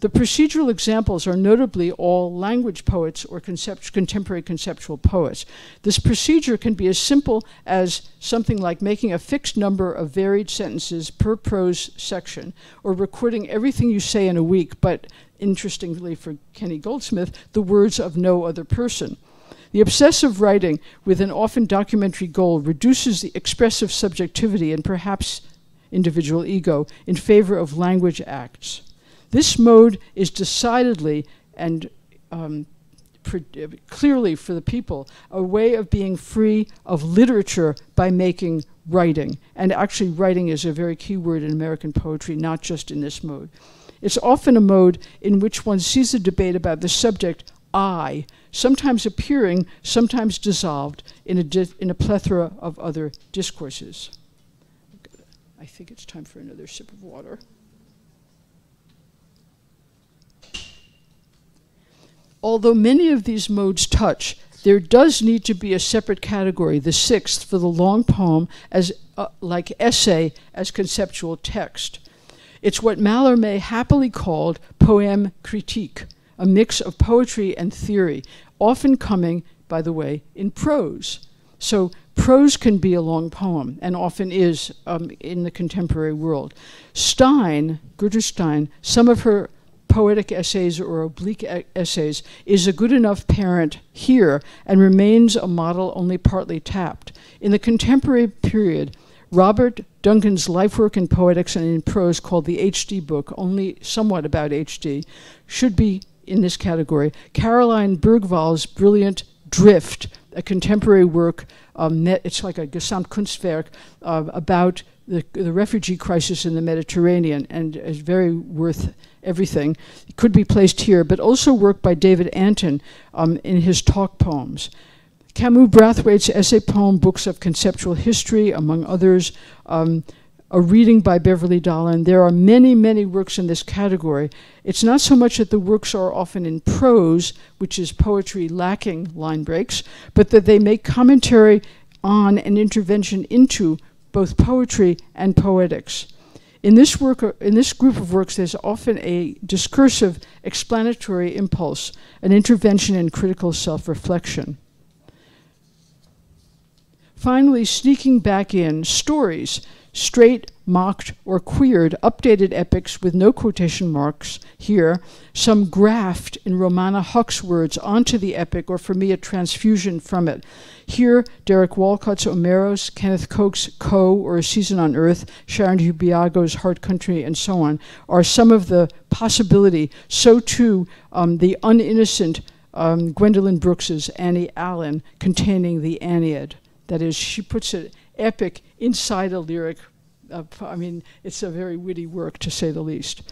The procedural examples are notably all language poets or contemporary conceptual poets. This procedure can be as simple as something like making a fixed number of varied sentences per prose section, or recording everything you say in a week, but interestingly for Kenny Goldsmith, the words of no other person. The obsessive writing, with an often documentary goal, reduces the expressive subjectivity and perhaps individual ego in favor of language acts. This mode is decidedly and clearly for the people a way of being free of literature by making writing. And actually writing is a very key word in American poetry, not just in this mode. It's often a mode in which one sees a debate about the subject I, sometimes appearing, sometimes dissolved in a plethora of other discourses. I think it's time for another sip of water. Although many of these modes touch, there does need to be a separate category, the sixth, for the long poem, as like essay, as conceptual text. It's what Mallarmé happily called poème critique, a mix of poetry and theory, often coming, by the way, in prose. So prose can be a long poem, and often is in the contemporary world. Stein, Gertrude Stein, some of her poetic essays or oblique essays, is a good enough parent here and remains a model only partly tapped. In the contemporary period, Robert Duncan's life work in poetics and in prose, called the H.D. book, only somewhat about H.D., should be in this category. Caroline Bergvall's brilliant Drift, a contemporary work, it's like a Gesamtkunstwerk about the refugee crisis in the Mediterranean, and is very worth everything. It could be placed here, but also work by David Antin in his talk poems. Camus Brathwaite's essay poem, Books of Conceptual History, among others, a reading by Beverly Dahlin. There are many, many works in this category. It's not so much that the works are often in prose, which is poetry lacking line breaks, but that they make commentary on and intervention into both poetry and poetics. In this group of works, there's often a discursive explanatory impulse, an intervention in critical self-reflection. Finally, sneaking back in, stories. Straight, mocked, or queered, updated epics with no quotation marks here, some graft in Romana Huck's words onto the epic, or for me a transfusion from it. Here, Derek Walcott's Omeros, Kenneth Coke's Co, or A Season on Earth, Sharon Hubiago's Heart Country, and so on, are some of the possibility. So too, the uninnocent Gwendolyn Brooks's Annie Allen, containing the Anniad. That is, she puts it epic inside a lyric. I mean, it's a very witty work, to say the least.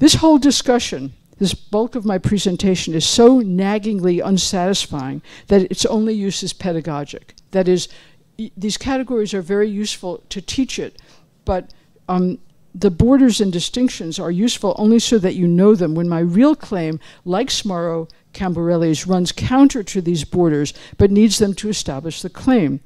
This whole discussion, this bulk of my presentation, is so naggingly unsatisfying that its only use is pedagogic. That is, these categories are very useful to teach it, but the borders and distinctions are useful only so that you know them, when my real claim, like Smauro Camborelli's, runs counter to these borders, but needs them to establish the claim.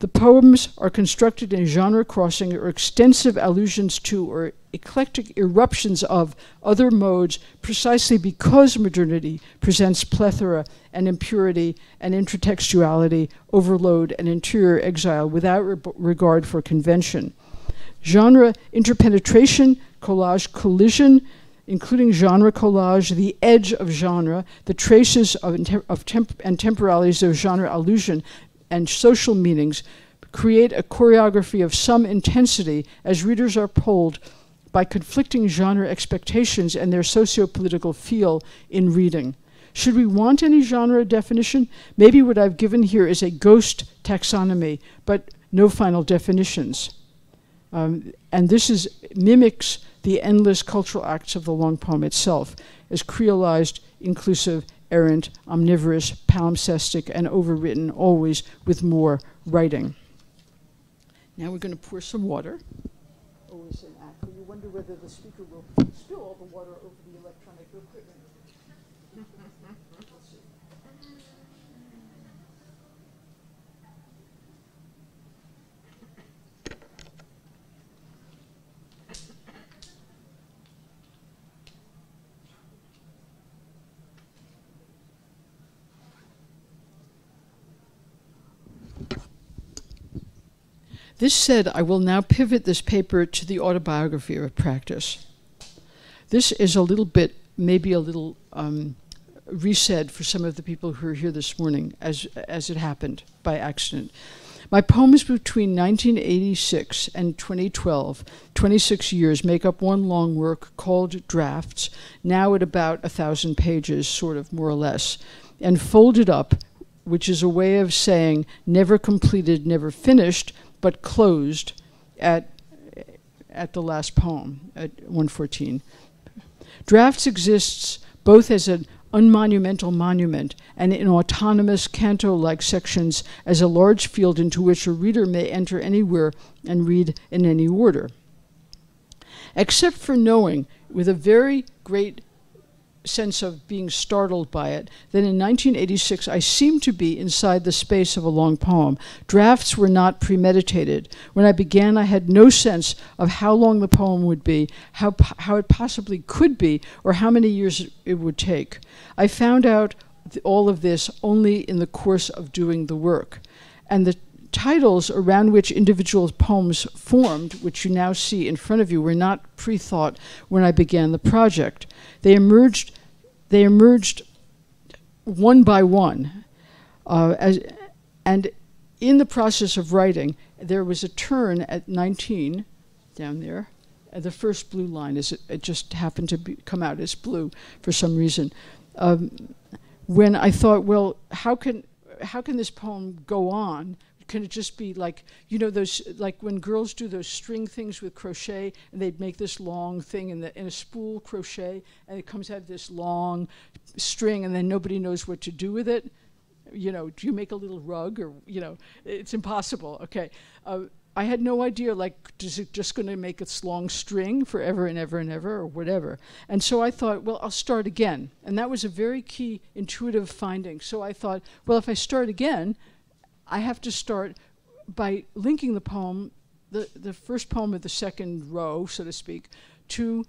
The poems are constructed in genre-crossing or extensive allusions to or eclectic eruptions of other modes, precisely because modernity presents plethora and impurity and intertextuality, overload and interior exile without regard for convention. Genre interpenetration, collage collision, including genre collage, the edge of genre, the traces and temporalities of genre allusion, and social meanings create a choreography of some intensity as readers are polled by conflicting genre expectations and their socio-political feel in reading. Should we want any genre definition? Maybe what I've given here is a ghost taxonomy, but no final definitions. And this mimics the endless cultural acts of the long poem itself, as creolized, inclusive, errant, omnivorous, palimpsestic, and overwritten, always with more writing. Now we're going to pour some water. Always an act. You wonder whether the speaker will spill all the water over the electronic equipment. Let's see. This said, I will now pivot this paper to the autobiography of practice. This is a little bit, maybe a little resaid for some of the people who are here this morning, as it happened by accident. My poems between 1986 and 2012, 26 years, make up one long work called Drafts, now at about 1,000 pages, sort of, more or less, and folded up, which is a way of saying never completed, never finished, but closed at the last poem, at 114. Drafts exists both as an unmonumental monument and in autonomous canto-like sections as a large field into which a reader may enter anywhere and read in any order. Except for knowing, with a very great sense of being startled by it, then in 1986 I seemed to be inside the space of a long poem. Drafts were not premeditated. When I began, I had no sense of how long the poem would be, how it possibly could be, or how many years it would take. I found out all of this only in the course of doing the work. And the titles around which individual poems formed, which you now see in front of you, were not pre-thought when I began the project. They emerged one by one. And in the process of writing, there was a turn at 19, down there. The first blue line, it just happened to come out as blue for some reason. When I thought, well, how can this poem go on? can it just be like, you know, those, like when girls do those string things with crochet and they'd make this long thing in a spool crochet and it comes out of this long string and then nobody knows what to do with it? You know, do you make a little rug or, you know, it's impossible, okay. I had no idea, like, is it just gonna make its long string forever and ever and ever or whatever? And so I thought, well, I'll start again. And that was a very key intuitive finding. So I thought, well, if I start again, I have to start by linking the poem, the first poem of the second row, so to speak, to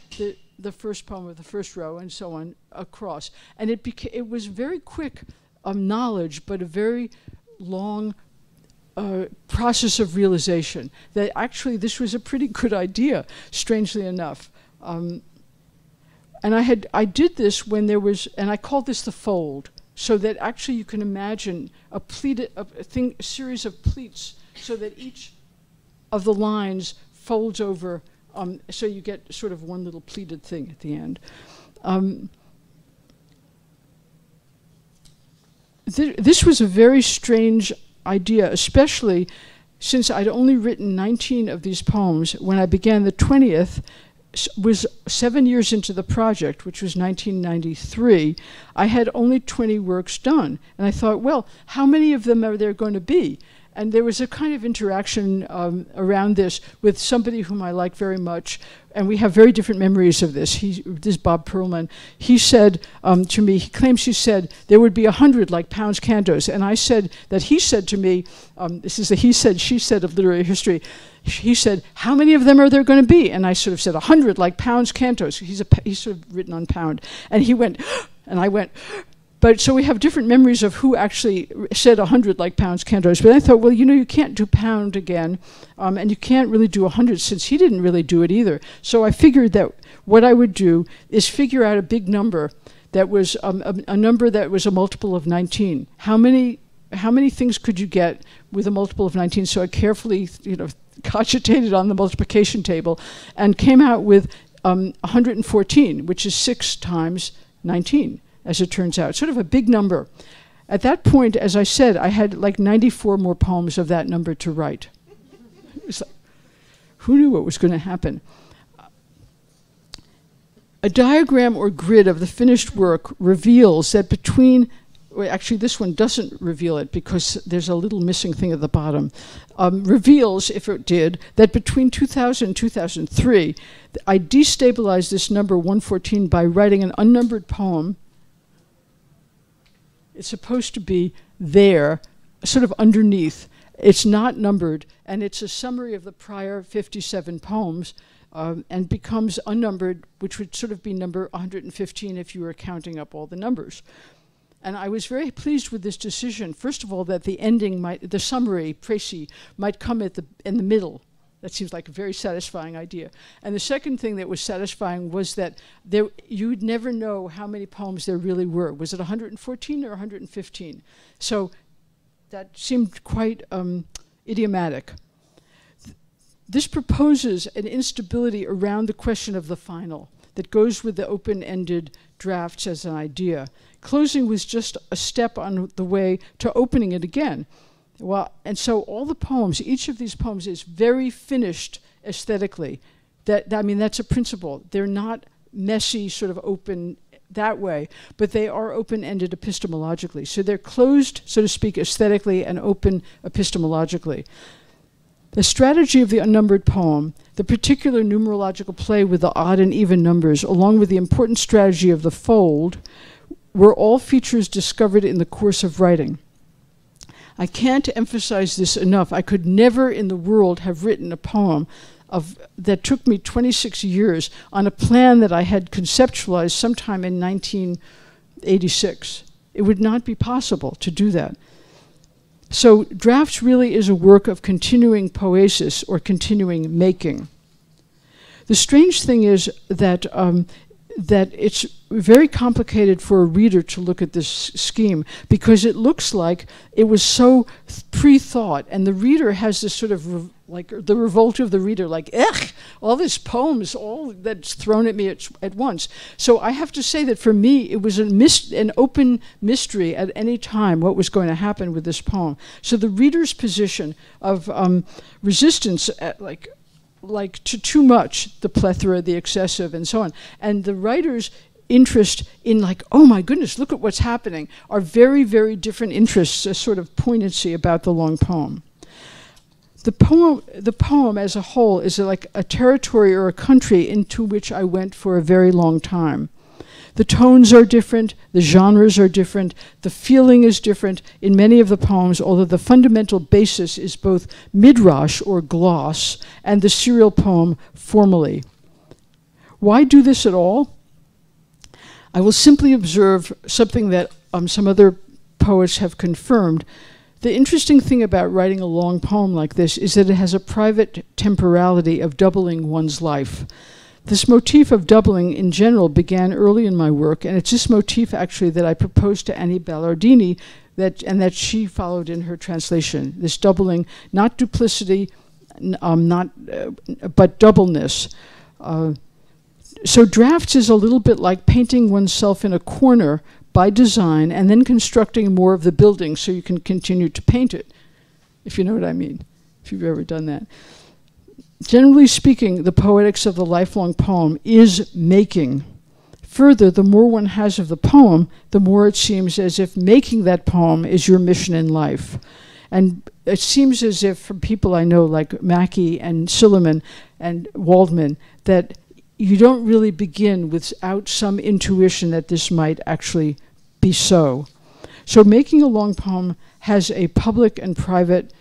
the first poem of the first row and so on across. And it was very quick knowledge, but a very long process of realization that actually this was a pretty good idea, strangely enough. And I did this when there was, and I called this the fold, so that actually you can imagine a series of pleats, so that each of the lines folds over, so you get sort of one little pleated thing at the end. This was a very strange idea, especially since I'd only written 19 of these poems. When I began the 20th, was 7 years into the project, which was 1993, I had only 20 works done. And I thought, well, how many of them are there going to be? And there was a kind of interaction around this with somebody whom I like very much, and we have very different memories of this. This is Bob Perlman. He said to me, he claims he said, there would be 100 like Pound's cantos. And I said that he said to me, this is the he said, she said of literary history, he said, how many of them are there gonna be? And I sort of said, 100 like Pound's cantos. He's sort of written on Pound. And he went, and I went, but so we have different memories of who actually said 100 like Pound's cantos. But I thought, well, you know, you can't do Pound again, and you can't really do 100 since he didn't really do it either. So I figured that what I would do is figure out a big number that was a number that was a multiple of 19. How many things could you get with a multiple of 19? So I carefully, you know, cogitated on the multiplication table and came out with 114, which is 6 times 19. As it turns out, sort of a big number. At that point, as I said, I had like 94 more poems of that number to write. It was like, who knew what was going to happen? A diagram or grid of the finished work reveals that between, well, actually this one doesn't reveal it because there's a little missing thing at the bottom, reveals, if it did, that between 2000 and 2003, I destabilized this number 114 by writing an unnumbered poem. It's supposed to be there, sort of underneath. It's not numbered, and it's a summary of the prior 57 poems, and becomes unnumbered, which would sort of be number 115 if you were counting up all the numbers. And I was very pleased with this decision. First of all, that the ending might, the summary, précis, might come at in the middle. That seems like a very satisfying idea. And the second thing that was satisfying was that you'd never know how many poems there really were. Was it 114 or 115? So that seemed quite idiomatic. This proposes an instability around the question of the final that goes with the open-ended drafts as an idea. Closing was just a step on the way to opening it again. Well, and so all the poems, each of these poems is very finished aesthetically. I mean, that's a principle. They're not messy, sort of open that way, but they are open-ended epistemologically. So they're closed, so to speak, aesthetically and open epistemologically. The strategy of the unnumbered poem, the particular numerological play with the odd and even numbers, along with the important strategy of the fold, were all features discovered in the course of writing. I can't emphasize this enough. I could never in the world have written a poem that took me 26 years on a plan that I had conceptualized sometime in 1986. It would not be possible to do that. So drafts really is a work of continuing poesis or continuing making. The strange thing is that that it's very complicated for a reader to look at this scheme because it looks like it was so pre-thought, and the reader has this sort of like the revolt of the reader, like, ech, all these poems, all that's thrown at me at once. So I have to say that for me, it was an open mystery at any time what was going to happen with this poem. So the reader's position of resistance, at, like to too much, the plethora, the excessive, and so on, and the writer's interest in like, oh my goodness, look at what's happening, are very, very different interests, a sort of poignancy about the long poem. The poem as a whole is like a territory or a country into which I went for a very long time. The tones are different, the genres are different, the feeling is different in many of the poems, although the fundamental basis is both midrash or gloss and the serial poem formally. Why do this at all? I will simply observe something that some other poets have confirmed. The interesting thing about writing a long poem like this is that it has a private temporality of doubling one's life. This motif of doubling in general began early in my work, and it's this motif actually that I proposed to Anny Ballardini and that she followed in her translation. This doubling, not duplicity, but doubleness. So drafts is a little bit like painting oneself in a corner by design and then constructing more of the building so you can continue to paint it, if you know what I mean, if you've ever done that. Generally speaking, the poetics of the lifelong poem is making. Further, the more one has of the poem, the more it seems as if making that poem is your mission in life. And it seems as if from people I know like Mackey and Silliman and Waldman that you don't really begin without some intuition that this might actually be so. So making a long poem has a public and private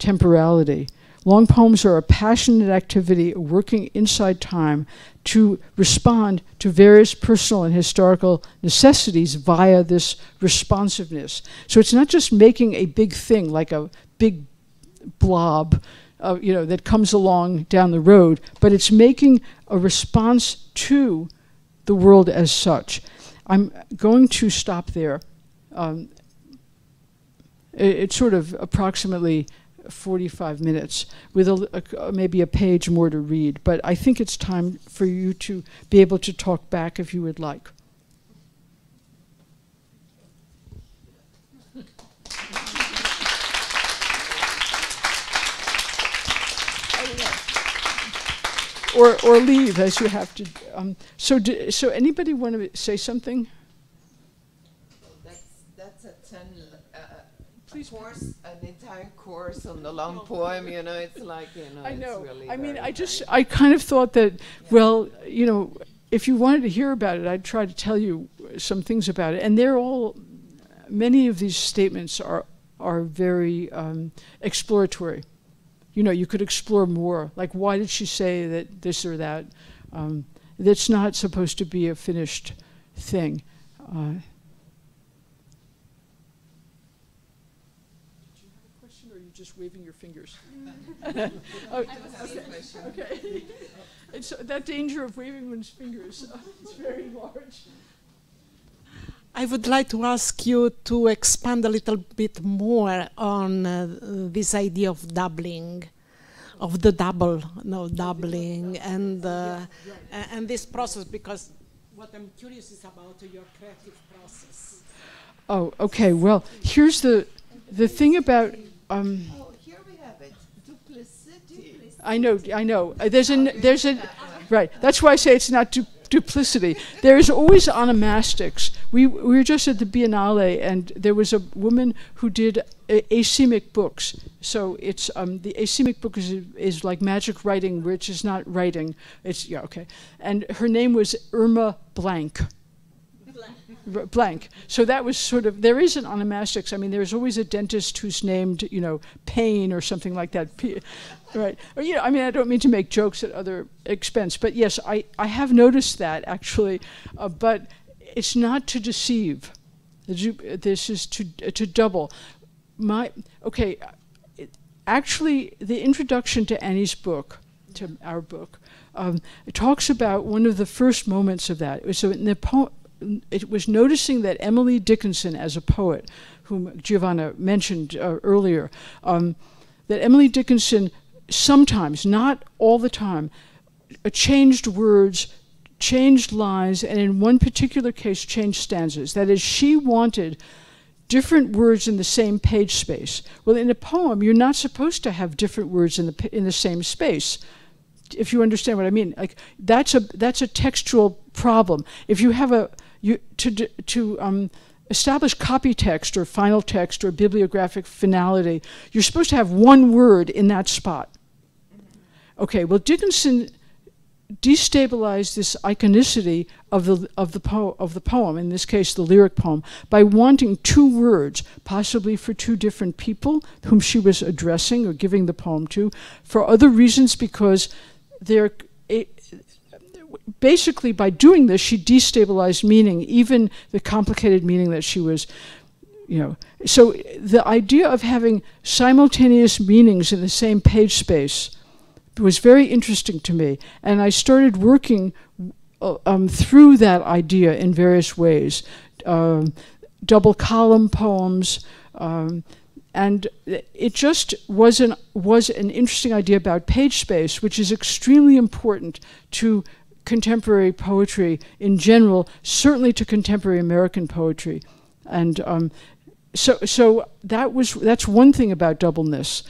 temporality. Long poems are a passionate activity working inside time to respond to various personal and historical necessities via this responsiveness. So it's not just making a big thing like a big blob you know, that comes along down the road, but it's making a response to the world as such. I'm going to stop there. It's sort of approximately 45 minutes with maybe a page more to read, but I think it's time for you to be able to talk back if you would like. Or leave as you have to. So anybody want to say something? That's a course, an entire course on the long poem. You know, it's like, you know. I know. It's really I kind of thought that. Yeah. Well, you know, if you wanted to hear about it, I'd try to tell you some things about it. And they're all. Many of these statements are very exploratory. You know, you could explore more. Like, why did she say that this or that? That's not supposed to be a finished thing. Did you have a question, or are you just waving your fingers? Okay. It's that danger of waving one's fingers is very large. I would like to ask you to expand a little bit more on this idea of doubling, of the double, doubling, and this process, because what I'm curious is about your creative process. Oh, okay. Well, here's the thing about. Oh, here we have it. Duplicity. I know. There's an right. That's why I say it's not duplicity. Duplicity. There is always onomastics. We were just at the Biennale, and there was a woman who did acemic books. So it's the acemic book is like magic writing, which is not writing. It's yeah, okay. And her name was Irma Blank. Blank. So that was sort of, there is an onomastics. I mean, there's always a dentist who's named, you know, Payne or something like that. Right. Or, you know, I mean, I don't mean to make jokes at other expense, but yes, I have noticed that actually, but it's not to deceive. This is to double. Actually, the introduction to Annie's book, to our book, it talks about one of the first moments of that. So in the poem, it was noticing that Emily Dickinson as a poet, whom Giovanna mentioned earlier, that Emily Dickinson sometimes, not all the time, changed words, changed lines, and in one particular case, changed stanzas. That is, she wanted different words in the same page space. Well, in a poem, you're not supposed to have different words in the same space, if you understand what I mean. Like, that's a textual problem. If you have to establish copy text or final text or bibliographic finality, you're supposed to have one word in that spot. Okay, well, Dickinson destabilized this iconicity of the poem, in this case the lyric poem, by wanting two words, possibly for two different people whom she was addressing or giving the poem to, for other reasons, because they're basically, by doing this, she destabilized meaning, even the complicated meaning that she was, you know. So the idea of having simultaneous meanings in the same page space was very interesting to me, and I started working through that idea in various ways, double column poems, and it just was an interesting idea about page space, which is extremely important to contemporary poetry in general, certainly to contemporary American poetry. And so that's one thing about doubleness.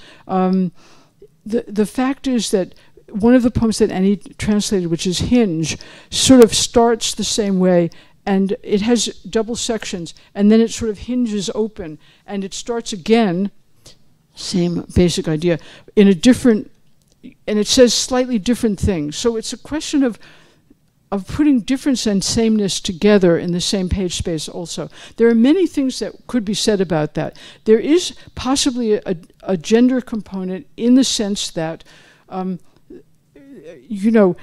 The fact is that one of the poems that Annie translated, which is Hinge, sort of starts the same way, and it has double sections, and then it sort of hinges open, and it starts again, same basic idea, in a different, and it says slightly different things. So it's a question of putting difference and sameness together in the same page space also. There are many things that could be said about that. There is possibly a gender component, in the sense that, you know,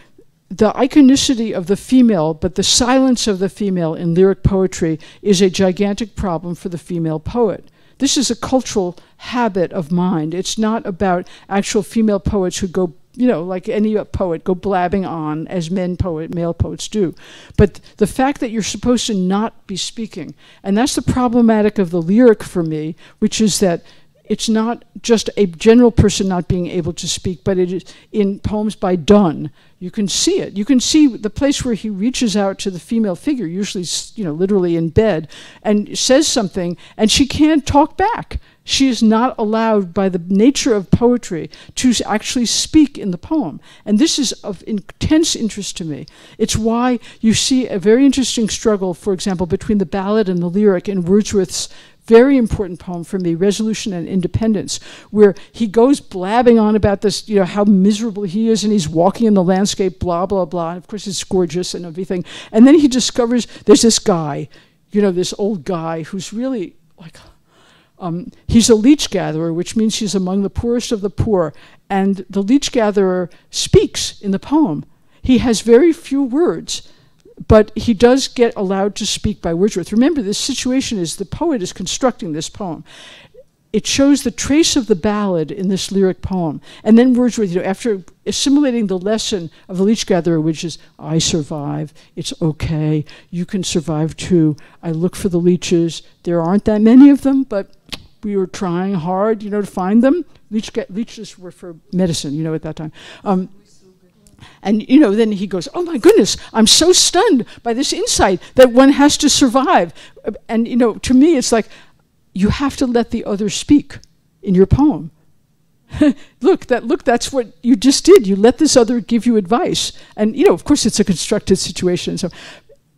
the iconicity of the female, but the silence of the female in lyric poetry is a gigantic problem for the female poet. This is a cultural habit of mind. It's not about actual female poets who go, you know, like any poet, go blabbing on as male poets do. But the fact that you're supposed to not be speaking, and that's the problematic of the lyric for me, which is that it's not just a general person not being able to speak, but it is in poems by Donne. You can see it. You can see the place where he reaches out to the female figure, usually, you know, literally in bed, and says something, and she can't talk back. She is not allowed by the nature of poetry to actually speak in the poem. And this is of intense interest to me. It's why you see a very interesting struggle, for example, between the ballad and the lyric in Wordsworth's very important poem for me, Resolution and Independence, where he goes blabbing on about this, you know, how miserable he is, and he's walking in the landscape, blah, blah, blah, and of course it's gorgeous and everything. And then he discovers there's this guy, you know, this old guy who's really like, he's a leech gatherer, which means he's among the poorest of the poor, and the leech gatherer speaks in the poem. He has very few words, but he does get allowed to speak by Wordsworth. Remember, this situation is the poet is constructing this poem. It shows the trace of the ballad in this lyric poem. And then Wordsworth, you know, after assimilating the lesson of the leech gatherer, which is, I survive, it's okay, you can survive too, I look for the leeches, there aren't that many of them, but we were trying hard, you know, to find them. Leeches were for medicine, you know, at that time. And, you know, then he goes, oh my goodness, I'm so stunned by this insight that one has to survive. And, you know, to me, it's like, you have to let the other speak in your poem. Look, that's what you just did. You let this other give you advice. And, you know, of course, it's a constructed situation. So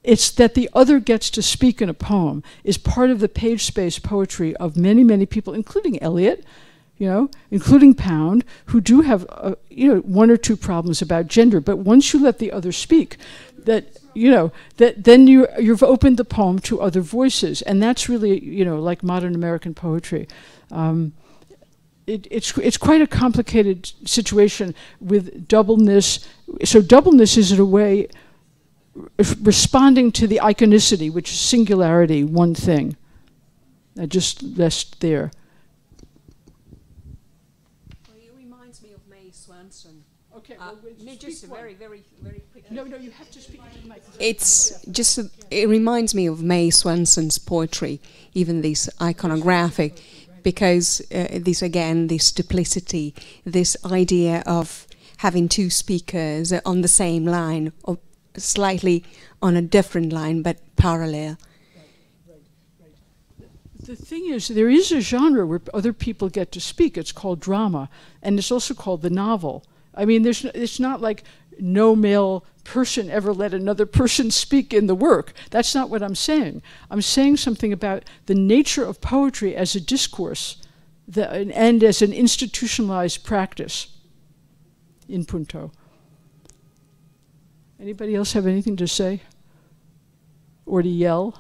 it's that the other gets to speak in a poem is part of the page space poetry of many, many people, including Eliot, you know, including Pound, who do have, you know, one or two problems about gender. But once you let the other speak, that, you know, that then you've opened the poem to other voices. And that's really, you know, like modern American poetry. It's quite a complicated situation with doubleness. So doubleness is, in a way, responding to the iconicity, which is singularity, one thing. I just left there. Just a very quick. No, you have to speak to the mic. It's just, it reminds me of May Swanson's poetry, even these iconographic because this duplicity, this idea of having two speakers on the same line, or slightly on a different line, but parallel. The thing is, there is a genre where other people get to speak. It's called drama, and it's also called the novel. I mean, it's not like no male person ever let another person speak in the work. That's not what I'm saying. I'm saying something about the nature of poetry as a discourse and as an institutionalized practice in punto. Anybody else have anything to say or to yell?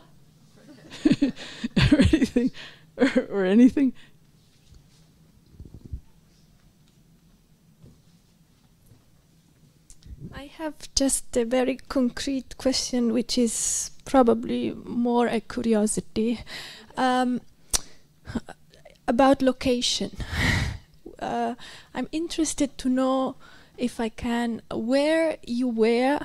or anything? I have just a very concrete question, which is probably more a curiosity about location. I'm interested to know, if I can, where you were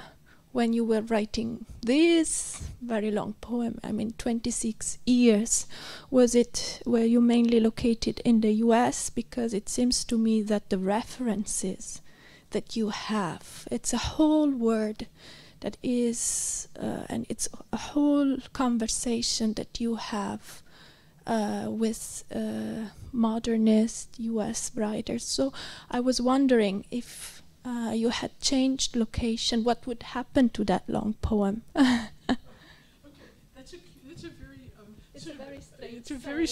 when you were writing this very long poem. I mean, 26 years. Were you mainly located in the US? Because it seems to me that the references that you have, it's a whole word that is, and it's a whole conversation that you have with modernist US writers. So I was wondering if you had changed location, what would happen to that long poem? Okay, that's a very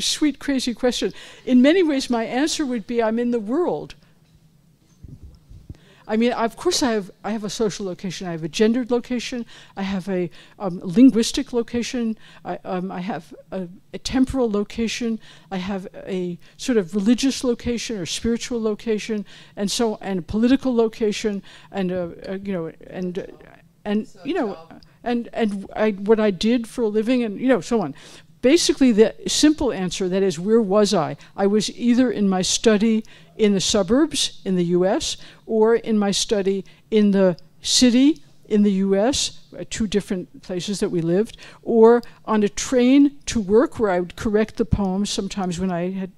sweet, crazy question. In many ways, my answer would be, I'm in the world. I mean, of course, I have a social location. I have a gendered location. I have a linguistic location. I have a temporal location. I have a sort of religious location or spiritual location, and so and a political location, and what I did for a living, and so on. Basically, the simple answer, that is, where was I? I was either in my study in the suburbs in the US, or in my study in the city in the US, two different places that we lived, or on a train to work where I would correct the poems sometimes when I had,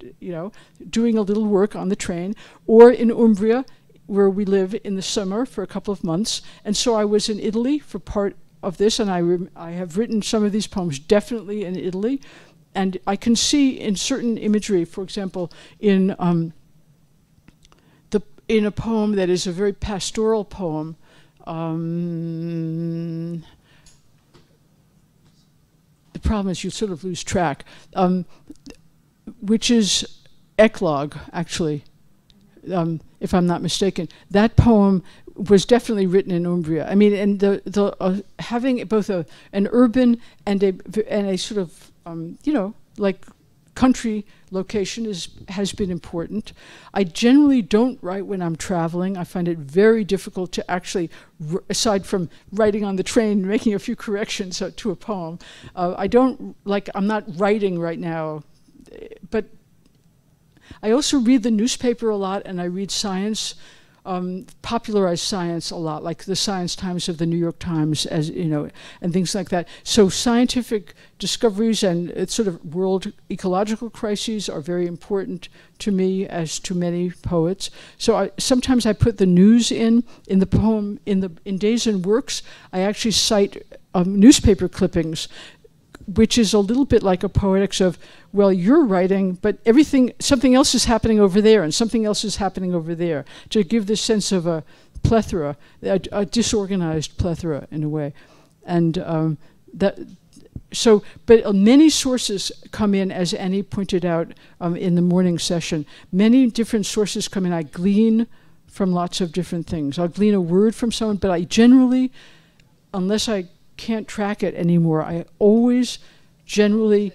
doing a little work on the train, or in Umbria, where we live in the summer for a couple of months. And so I was in Italy for part of this, and I have written some of these poems definitely in Italy, and I can see in certain imagery, for example, in a poem that is a very pastoral poem, the problem is you sort of lose track, which is Eclogue, actually, if I'm not mistaken. That poem was definitely written in Umbria. I mean, and the having both an urban and a sort of like country location has been important. I generally don't write when I'm traveling. I find it very difficult to actually, aside from writing on the train, making a few corrections to a poem. I'm not writing right now, but I also read the newspaper a lot, and I read science. Popularized science a lot, like the Science Times of the New York Times, as and things like that. So scientific discoveries and sort of world ecological crises are very important to me, as to many poets. So sometimes I put the news in the poem, in Days and Works. I actually cite newspaper clippings, which is a little bit like a poetics of, well, you're writing, but something else is happening over there, and something else is happening over there, to give this sense of a plethora, a disorganized plethora in a way. And but many sources come in, as Annie pointed out in the morning session. Many different sources come in. I glean from lots of different things. I'll glean a word from someone, but I generally, unless I can't track it anymore, I always generally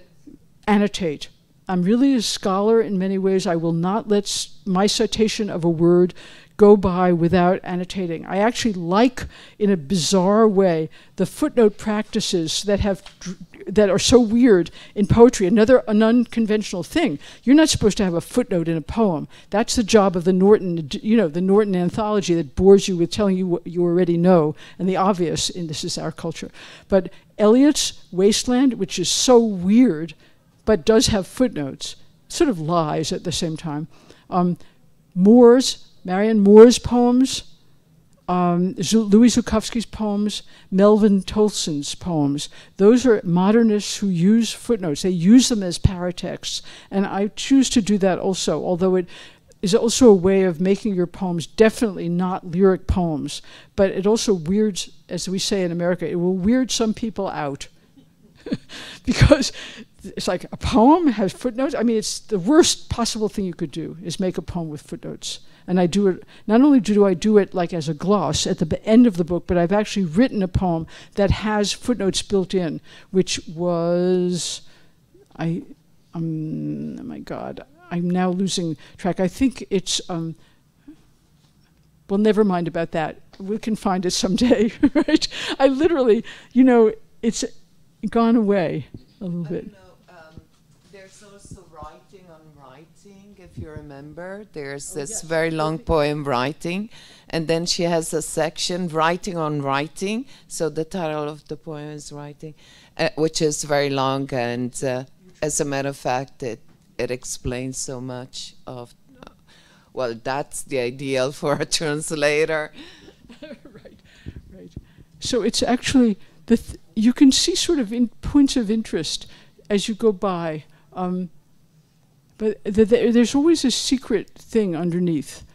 annotate. I'm really a scholar in many ways. I will not let my citation of a word go by without annotating. I actually like, in a bizarre way, the footnote practices that are so weird in poetry. An unconventional thing. You're not supposed to have a footnote in a poem. That's the job of the Norton, the Norton anthology that bores you with telling you what you already know, and the obvious, and this is our culture. But Eliot's Waste Land, which is so weird, but does have footnotes, sort of lies at the same time. Marion Moore's poems, Louis Zukofsky's poems, Melvin Tolson's poems. Those are modernists who use footnotes. They use them as paratexts. And I choose to do that also, although it is also a way of making your poems definitely not lyric poems. But it also weirds, as we say in America, it will weird some people out. Because it's like a poem has footnotes. I mean, it's the worst possible thing you could do is make a poem with footnotes. And I do it, not only do I do it like as a gloss at the end of the book, but I've actually written a poem that has footnotes built in, which was, oh my God, I'm now losing track. I think it's, well, never mind about that. We can find it someday, right? I literally, you know, it's gone away a little bit. There's also Writing on Writing, if you remember. There's this very long poem, Writing, and then she has a section, Writing on Writing, so the title of the poem is Writing, which is very long, and as a matter of fact, it explains so much of, well, that's the ideal for a translator. Right, right. So it's actually, you can see sort of in points of interest as you go by, but there's always a secret thing underneath.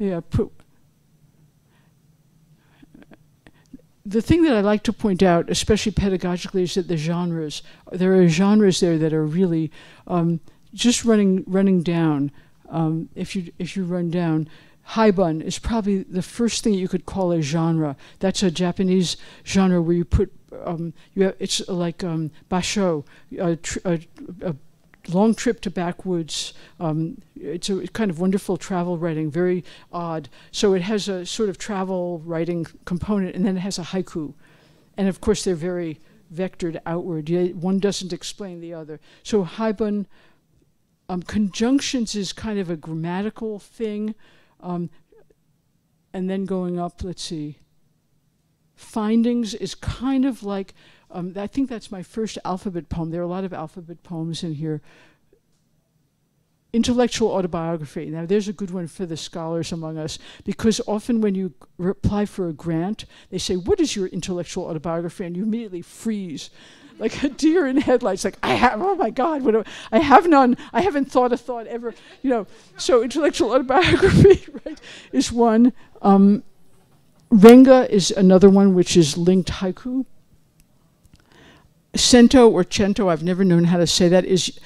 The thing that I like to point out, especially pedagogically, is that the genres, there are genres there that are really just running down. If you run down, haibun is probably the first thing you could call a genre. That's a Japanese genre where you put, it's like basho, a long trip to backwoods. It's a kind of wonderful travel writing, very odd. So it has a sort of travel writing component, and then it has a haiku. And of course, they're very vectored outward. One doesn't explain the other. So haibun, conjunctions is kind of a grammatical thing. And then going up, let's see, findings is kind of like, I think that's my first alphabet poem. There are a lot of alphabet poems in here. Intellectual autobiography. Now there's a good one for the scholars among us, because often when you apply for a grant, they say, what is your intellectual autobiography? And you immediately freeze. Like a deer in headlights, like, oh my God, what do I have none, I haven't thought a thought ever, you know. So intellectual autobiography, right, is one. Renga is another one, which is linked haiku. Sento or Cento, I've never known how to say that, is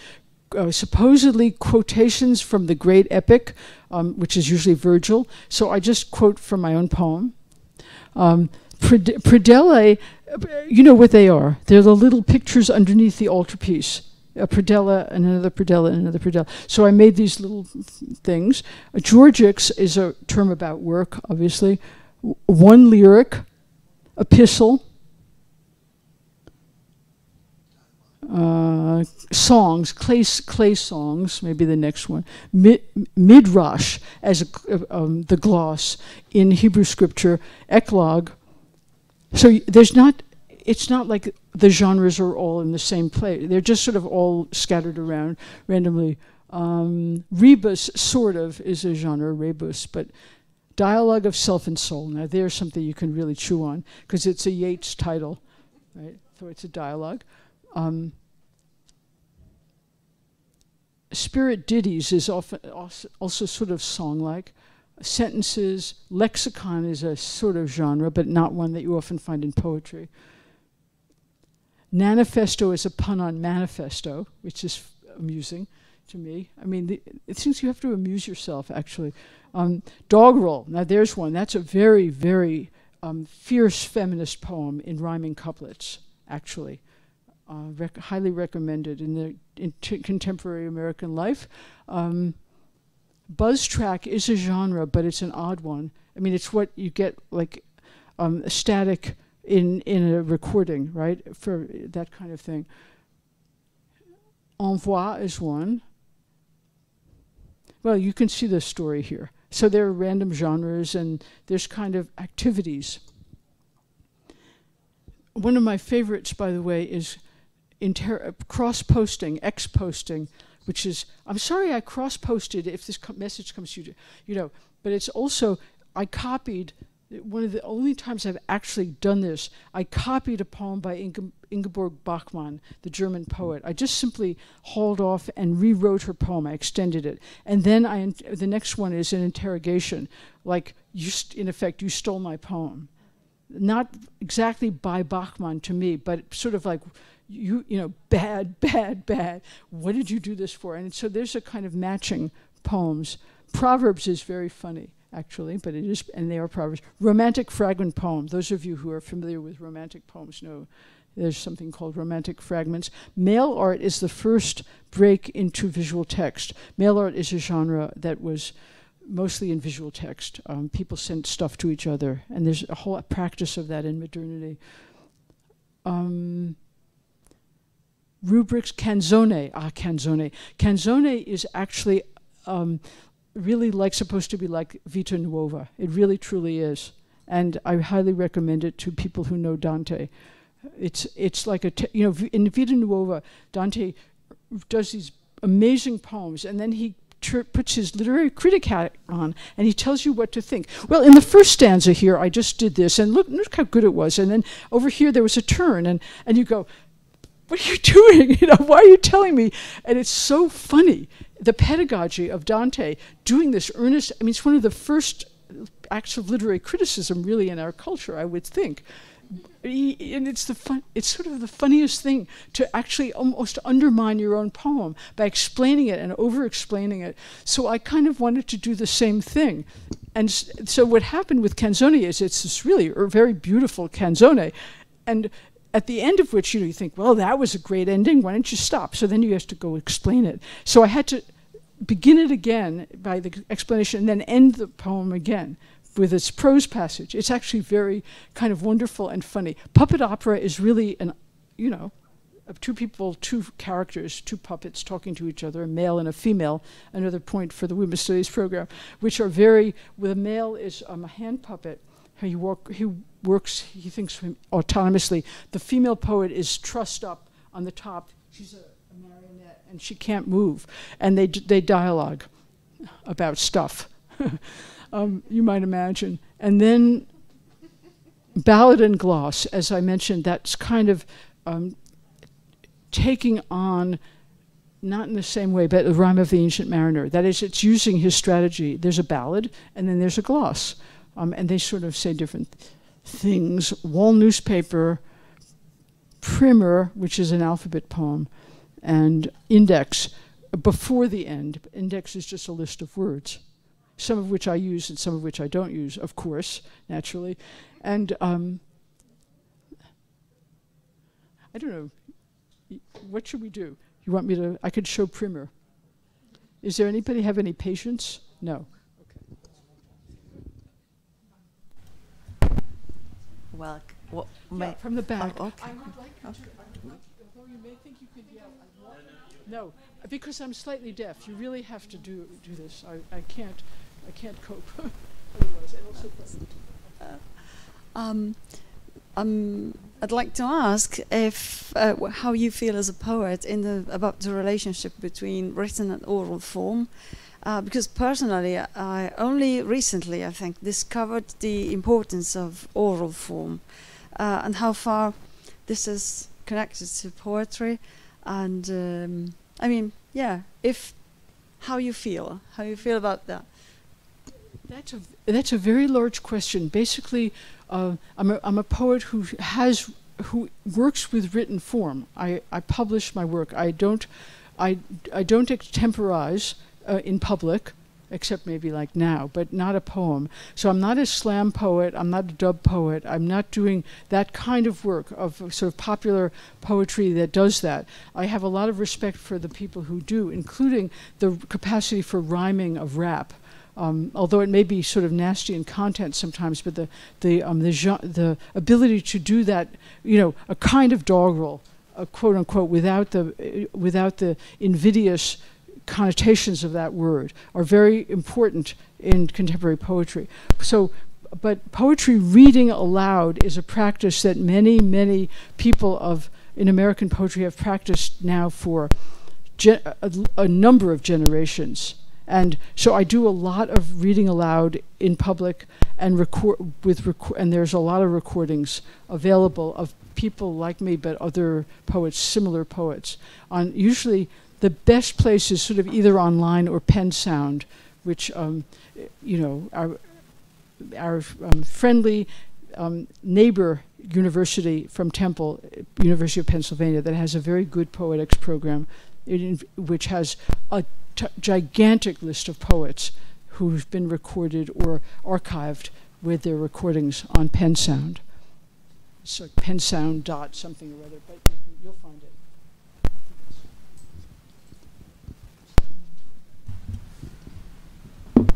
supposedly quotations from the great epic, which is usually Virgil. So I just quote from my own poem. Predella, you know what they are. They're the little pictures underneath the altarpiece. A predella and another predella and another predella. So I made these little things. Georgics is a term about work, obviously. One lyric, epistle, songs, clay songs, maybe the next one. Midrash as the gloss in Hebrew scripture, eclogue. So there's not, it's not like the genres are all in the same place. They're just sort of all scattered around randomly. Rebus, sort of, is a genre, rebus, but dialogue of self and soul. Now there's something you can really chew on, because it's a Yeats title, right? So it's a dialogue. Spirit ditties is often also sort of song-like. Sentences, lexicon is a sort of genre, but not one that you often find in poetry. Nanifesto is a pun on manifesto, which is amusing to me. I mean, it seems you have to amuse yourself, actually. Doggerel, now there's one. That's a very, very fierce feminist poem in rhyming couplets, actually. Highly recommended in the contemporary American life. Buzz track is a genre, but it's an odd one. I mean, it's what you get like static in a recording, right? For that kind of thing. Envoi is one. Well, you can see the story here. So there are random genres and there's kind of activities. One of my favorites, by the way, is cross-posting, ex-posting, which is, I'm sorry I cross-posted if this message comes to you, you know, but it's also, I copied, one of the only times I've actually done this, I copied a poem by Ingeborg Bachmann, the German poet. I just simply hauled off and rewrote her poem. I extended it. And then the next one is an interrogation, like, in effect, you stole my poem. Not exactly by Bachmann to me, but sort of like, you know, bad, bad, bad. What did you do this for? And so there's a kind of matching poems. Proverbs is very funny, actually, but it is, and they are proverbs. Romantic fragment poem. Those of you who are familiar with romantic poems know there's something called romantic fragments. Mail art is the first break into visual text. Mail art is a genre that was mostly in visual text. People sent stuff to each other, and there's a whole practice of that in modernity. Rubrics, canzone. Canzone. Canzone is actually really supposed to be like Vita Nuova. It really truly is. And I highly recommend it to people who know Dante. It's like a, you know, in Vita Nuova, Dante does these amazing poems, and then he puts his literary critic hat on, and he tells you what to think. Well, in the first stanza here, I just did this, and look how good it was. And then over here, there was a turn, and you go, what are you doing? You know, why are you telling me? And it's so funny, the pedagogy of Dante doing this earnest, I mean, it's one of the first acts of literary criticism really in our culture, I would think. And it's sort of the funniest thing to actually almost undermine your own poem by explaining it and over-explaining it. So I kind of wanted to do the same thing. And so what happened with canzone is it's this really very beautiful canzone, and at the end of which, you know, you think, well, that was a great ending, why don't you stop? So then you have to go explain it. So I had to begin it again by the explanation and then end the poem again with its prose passage. It's actually very kind of wonderful and funny. Puppet opera is really an, you know, two people, two characters, two puppets talking to each other, a male and a female, another point for the Women's Studies program, which are very, with a male is a hand puppet. He thinks autonomously. The female poet is trussed up on the top. She's a marionette, and she can't move. And they dialogue about stuff. You might imagine. And then ballad and gloss, as I mentioned, that's kind of taking on, not in the same way, but the Rime of the Ancient Mariner. That is, it's using his strategy. There's a ballad, and then there's a gloss. And they sort of say different things. Wall newspaper, primer, which is an alphabet poem, and index. Before the end, index is just a list of words, some of which I use and some of which I don't use, of course, naturally. And I don't know, what should we do? You want me to, I could show primer. Is there anybody have any patience? No. Well, yeah, from the back. Oh, okay. I would like you to, although you may think you could yell, no, because I'm slightly deaf. You really have to do this. I can't cope. Otherwise, I'd like to ask if how you feel as a poet about the relationship between written and oral form. Because personally, I only recently, I think, discovered the importance of oral form and how far this is connected to poetry. And I mean, yeah, how you feel about that. That's a very large question. Basically, I'm a poet who works with written form. I publish my work. I don't extemporize. In public, except maybe like now, but not a poem. So I'm not a slam poet, I'm not a dub poet, I'm not doing that kind of work of sort of popular poetry that does that. I have a lot of respect for the people who do, including the capacity for rhyming of rap, although it may be sort of nasty in content sometimes, but the ability to do that, you know, a kind of doggerel, quote unquote, without the invidious connotations of that word are very important in contemporary poetry. So, but poetry reading aloud is a practice that many people of in American poetry have practiced now for a number of generations. And so I do a lot of reading aloud in public, and there's a lot of recordings available of people like me, but other poets, similar poets. On usually the best place is sort of either online or Pen Sound, which you know, our friendly neighbor university from Temple, University of Pennsylvania, that has a very good poetics program, which has a gigantic list of poets who've been recorded or archived with their recordings on Pen Sound. So Pen Sound dot something or other, but you'll find it.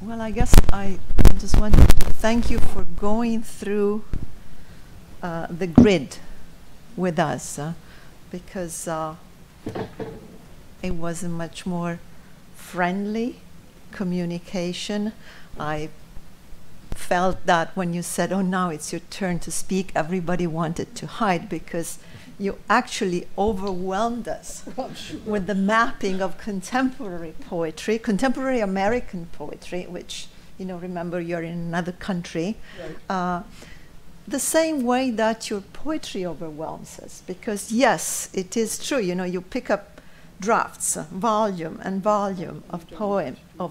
Well, I guess I just want to thank you for going through the grid with us, because it was a much more friendly communication. I felt that when you said, oh, now it's your turn to speak, everybody wanted to hide, because you actually overwhelmed us with the mapping of contemporary poetry, contemporary American poetry, which, you know, remember, you're in another country. Right. The same way that your poetry overwhelms us, because yes, it is true, you know, you pick up drafts, volume and volume of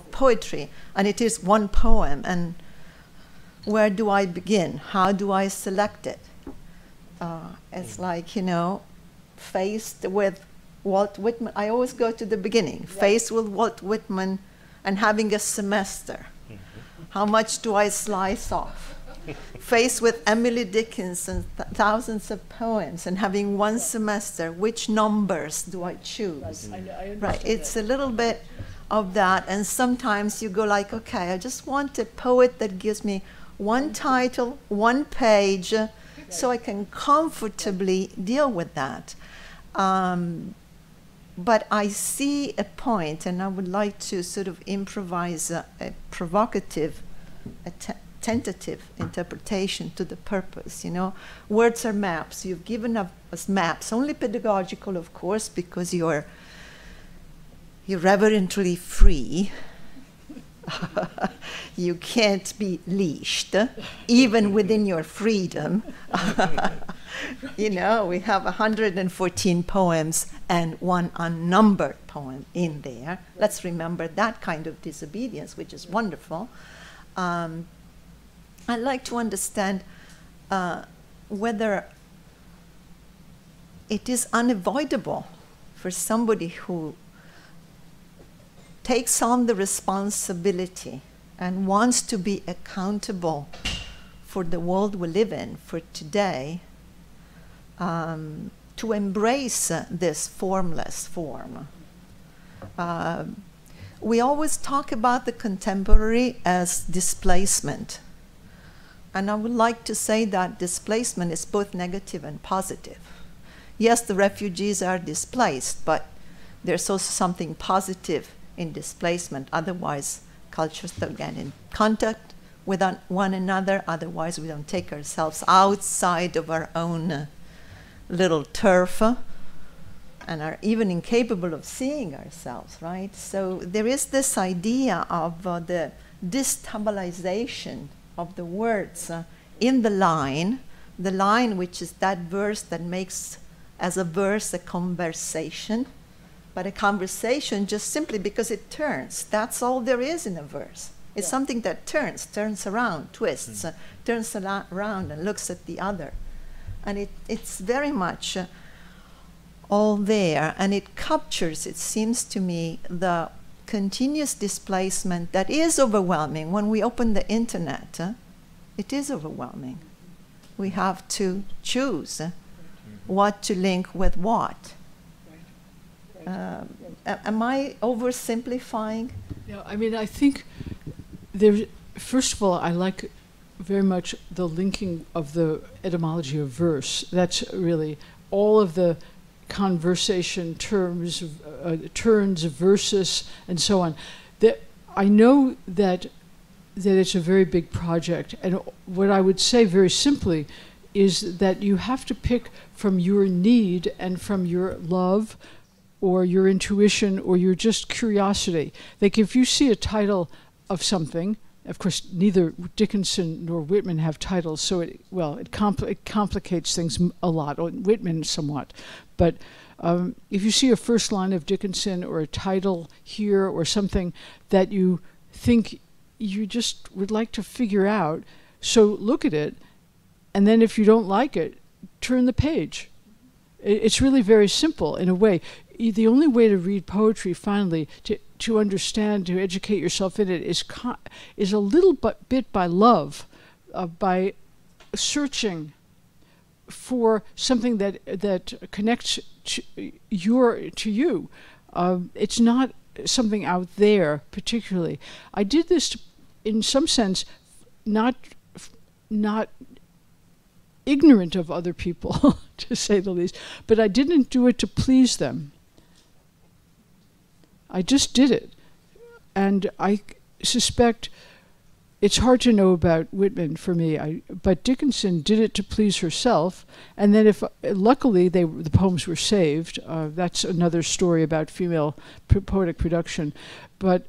poetry, and it is one poem, and where do I begin? How do I select it? It's like, you know, faced with Walt Whitman. I always go to the beginning, yeah. Faced with Walt Whitman and having a semester. How much do I slice off? Faced with Emily Dickinson and thousands of poems and having one semester, which numbers do I choose? Right, right. It's a little bit of that, and sometimes you go like, okay, I just want a poet that gives me one title, one page, so I can comfortably deal with that. But I see a point, and I would like to sort of improvise a provocative, tentative interpretation to the purpose, you know. Words are maps. You've given us maps, only pedagogical, of course, because you're reverently free. You can't be leashed, even within your freedom. You know, we have 114 poems and one unnumbered poem in there. Let's remember that kind of disobedience, which is wonderful. I'd like to understand whether it is unavoidable for somebody who takes on the responsibility and wants to be accountable for the world we live in, for today, to embrace this formless form. We always talk about the contemporary as displacement. And I would like to say that displacement is both negative and positive. Yes, the refugees are displaced, but there's also something positive in displacement. Otherwise, cultures don't get in contact with one another. Otherwise, we don't take ourselves outside of our own little turf, and are even incapable of seeing ourselves, right? So there is this idea of the destabilization of the words in the line which is that verse that makes, as a verse, a conversation. But a conversation just simply because it turns. That's all there is in a verse. It's something that turns around, twists, turns around and looks at the other. And it's very much all there. And it captures, it seems to me, the continuous displacement that is overwhelming. When we open the internet, it is overwhelming. We have to choose what to link with what. Am I oversimplifying? No, I mean, I think first of all, I like very much the linking of the etymology of verse. That's really all of the conversation terms, turns, verses, and so on. That I know that it's a very big project, and what I would say very simply is that you have to pick from your need and from your love or your intuition or your just curiosity. Like if you see a title of something, of course, neither Dickinson nor Whitman have titles, so it complicates things a lot, or Whitman somewhat. But if you see a first line of Dickinson or a title here or something that you think you just would like to figure out, so look at it, and then if you don't like it, turn the page. It's really very simple in a way. The only way to read poetry, finally, to understand, to educate yourself in it, is a little bit by love, by searching for something that connects to you. It's not something out there particularly. I did this in some sense, not ignorant of other people, to say the least, but I didn't do it to please them. I just did it. And I suspect it's hard to know about Whitman for me, but Dickinson did it to please herself. And then luckily the poems were saved. That's another story about female poetic production. But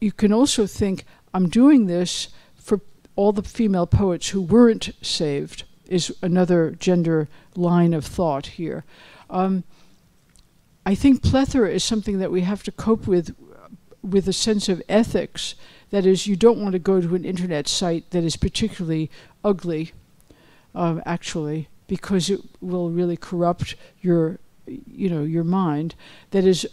you can also think, I'm doing this for all the female poets who weren't saved, is another gender line of thought here. I think plethora is something that we have to cope with a sense of ethics. That is, you don't want to go to an internet site that is particularly ugly, actually, because it will really corrupt your mind. That is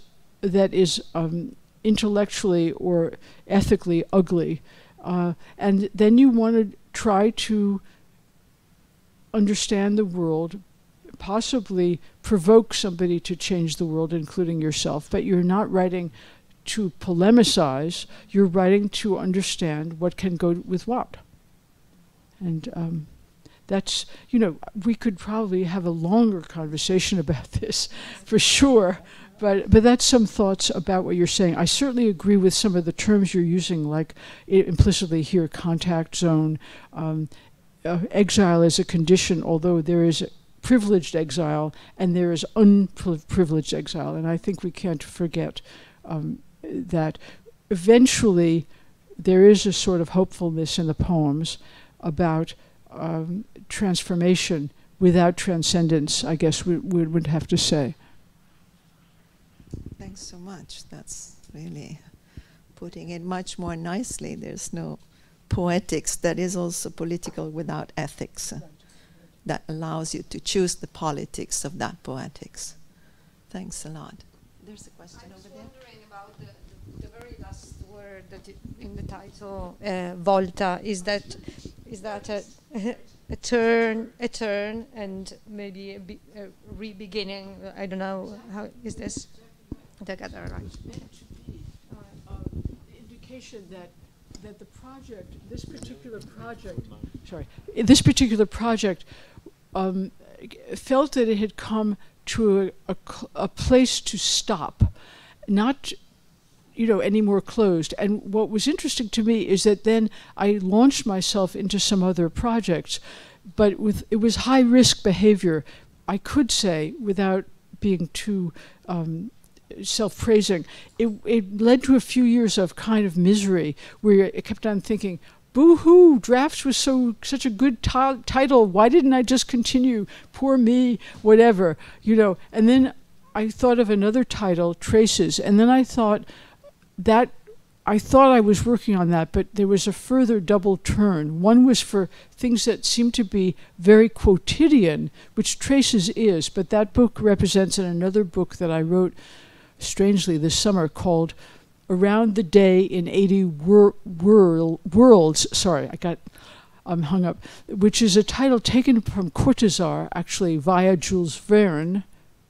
intellectually or ethically ugly, and then you want to try to understand the world, possibly provoke somebody to change the world, including yourself, but you're not writing to polemicize, you're writing to understand what can go with what. And that's, we could probably have a longer conversation about this, for sure, but that's some thoughts about what you're saying. I certainly agree with some of the terms you're using, like implicitly here, contact zone, exile as a condition, although there is privileged exile and there is unprivileged exile, and I think we can't forget that eventually there is a sort of hopefulness in the poems about transformation without transcendence, I guess we would have to say. Thanks so much. That's really putting it much more nicely. There's no poetics that is also political without ethics. That allows you to choose the politics of that poetics. Thanks a lot. There's a question over there. I was wondering about the very last word that in the title, Volta. Is that a turn, and maybe a re-beginning? I don't know. How is this? The indication that the project, this particular project felt that it had come to a place to stop, not, any more closed. And what was interesting to me is that then I launched myself into some other projects, but it was high risk behavior, I could say, without being too self-praising. It led to a few years of kind of misery where it kept on thinking, boo-hoo, drafts was such a good title. Why didn't I just continue? Poor me, whatever, And then I thought of another title, Traces. And then I thought I was working on that, but there was a further double turn. One was for things that seemed to be very quotidian, which Traces is, but that book represents another book that I wrote, strangely, this summer called Around the Day in 80 Worlds, sorry, I'm hung up, which is a title taken from Cortázar, actually, via Jules Verne,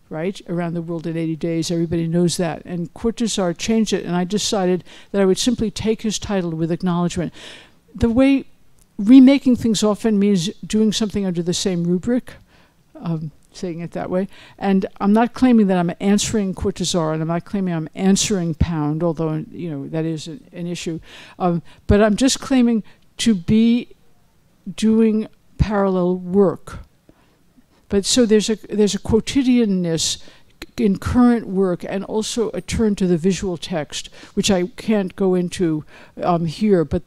right? Around the World in 80 Days, everybody knows that. And Cortázar changed it, and I decided that I would simply take his title with acknowledgement. The way remaking things often means doing something under the same rubric, saying it that way. And I'm not claiming that I'm answering Cortázar, and I'm not claiming I'm answering Pound, although, that is an issue. But I'm just claiming to be doing parallel work. But so there's a quotidianness in current work and also a turn to the visual text, which I can't go into here, but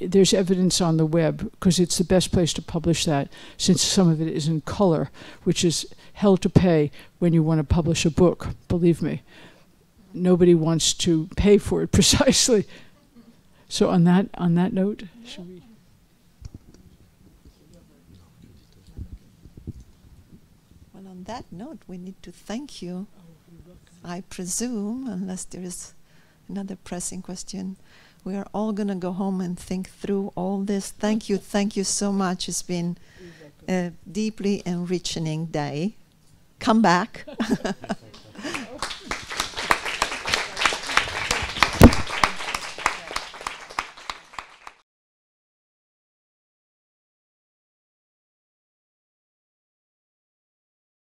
there's evidence on the web because it's the best place to publish that, since some of it is in color, which is hell to pay when you want to publish a book, believe me. Nobody wants to pay for it precisely. So on that note, should we? On that note, we need to thank you, I presume, unless there is another pressing question. We are all going to go home and think through all this. Thank you so much. It's been a deeply enriching day. Come back.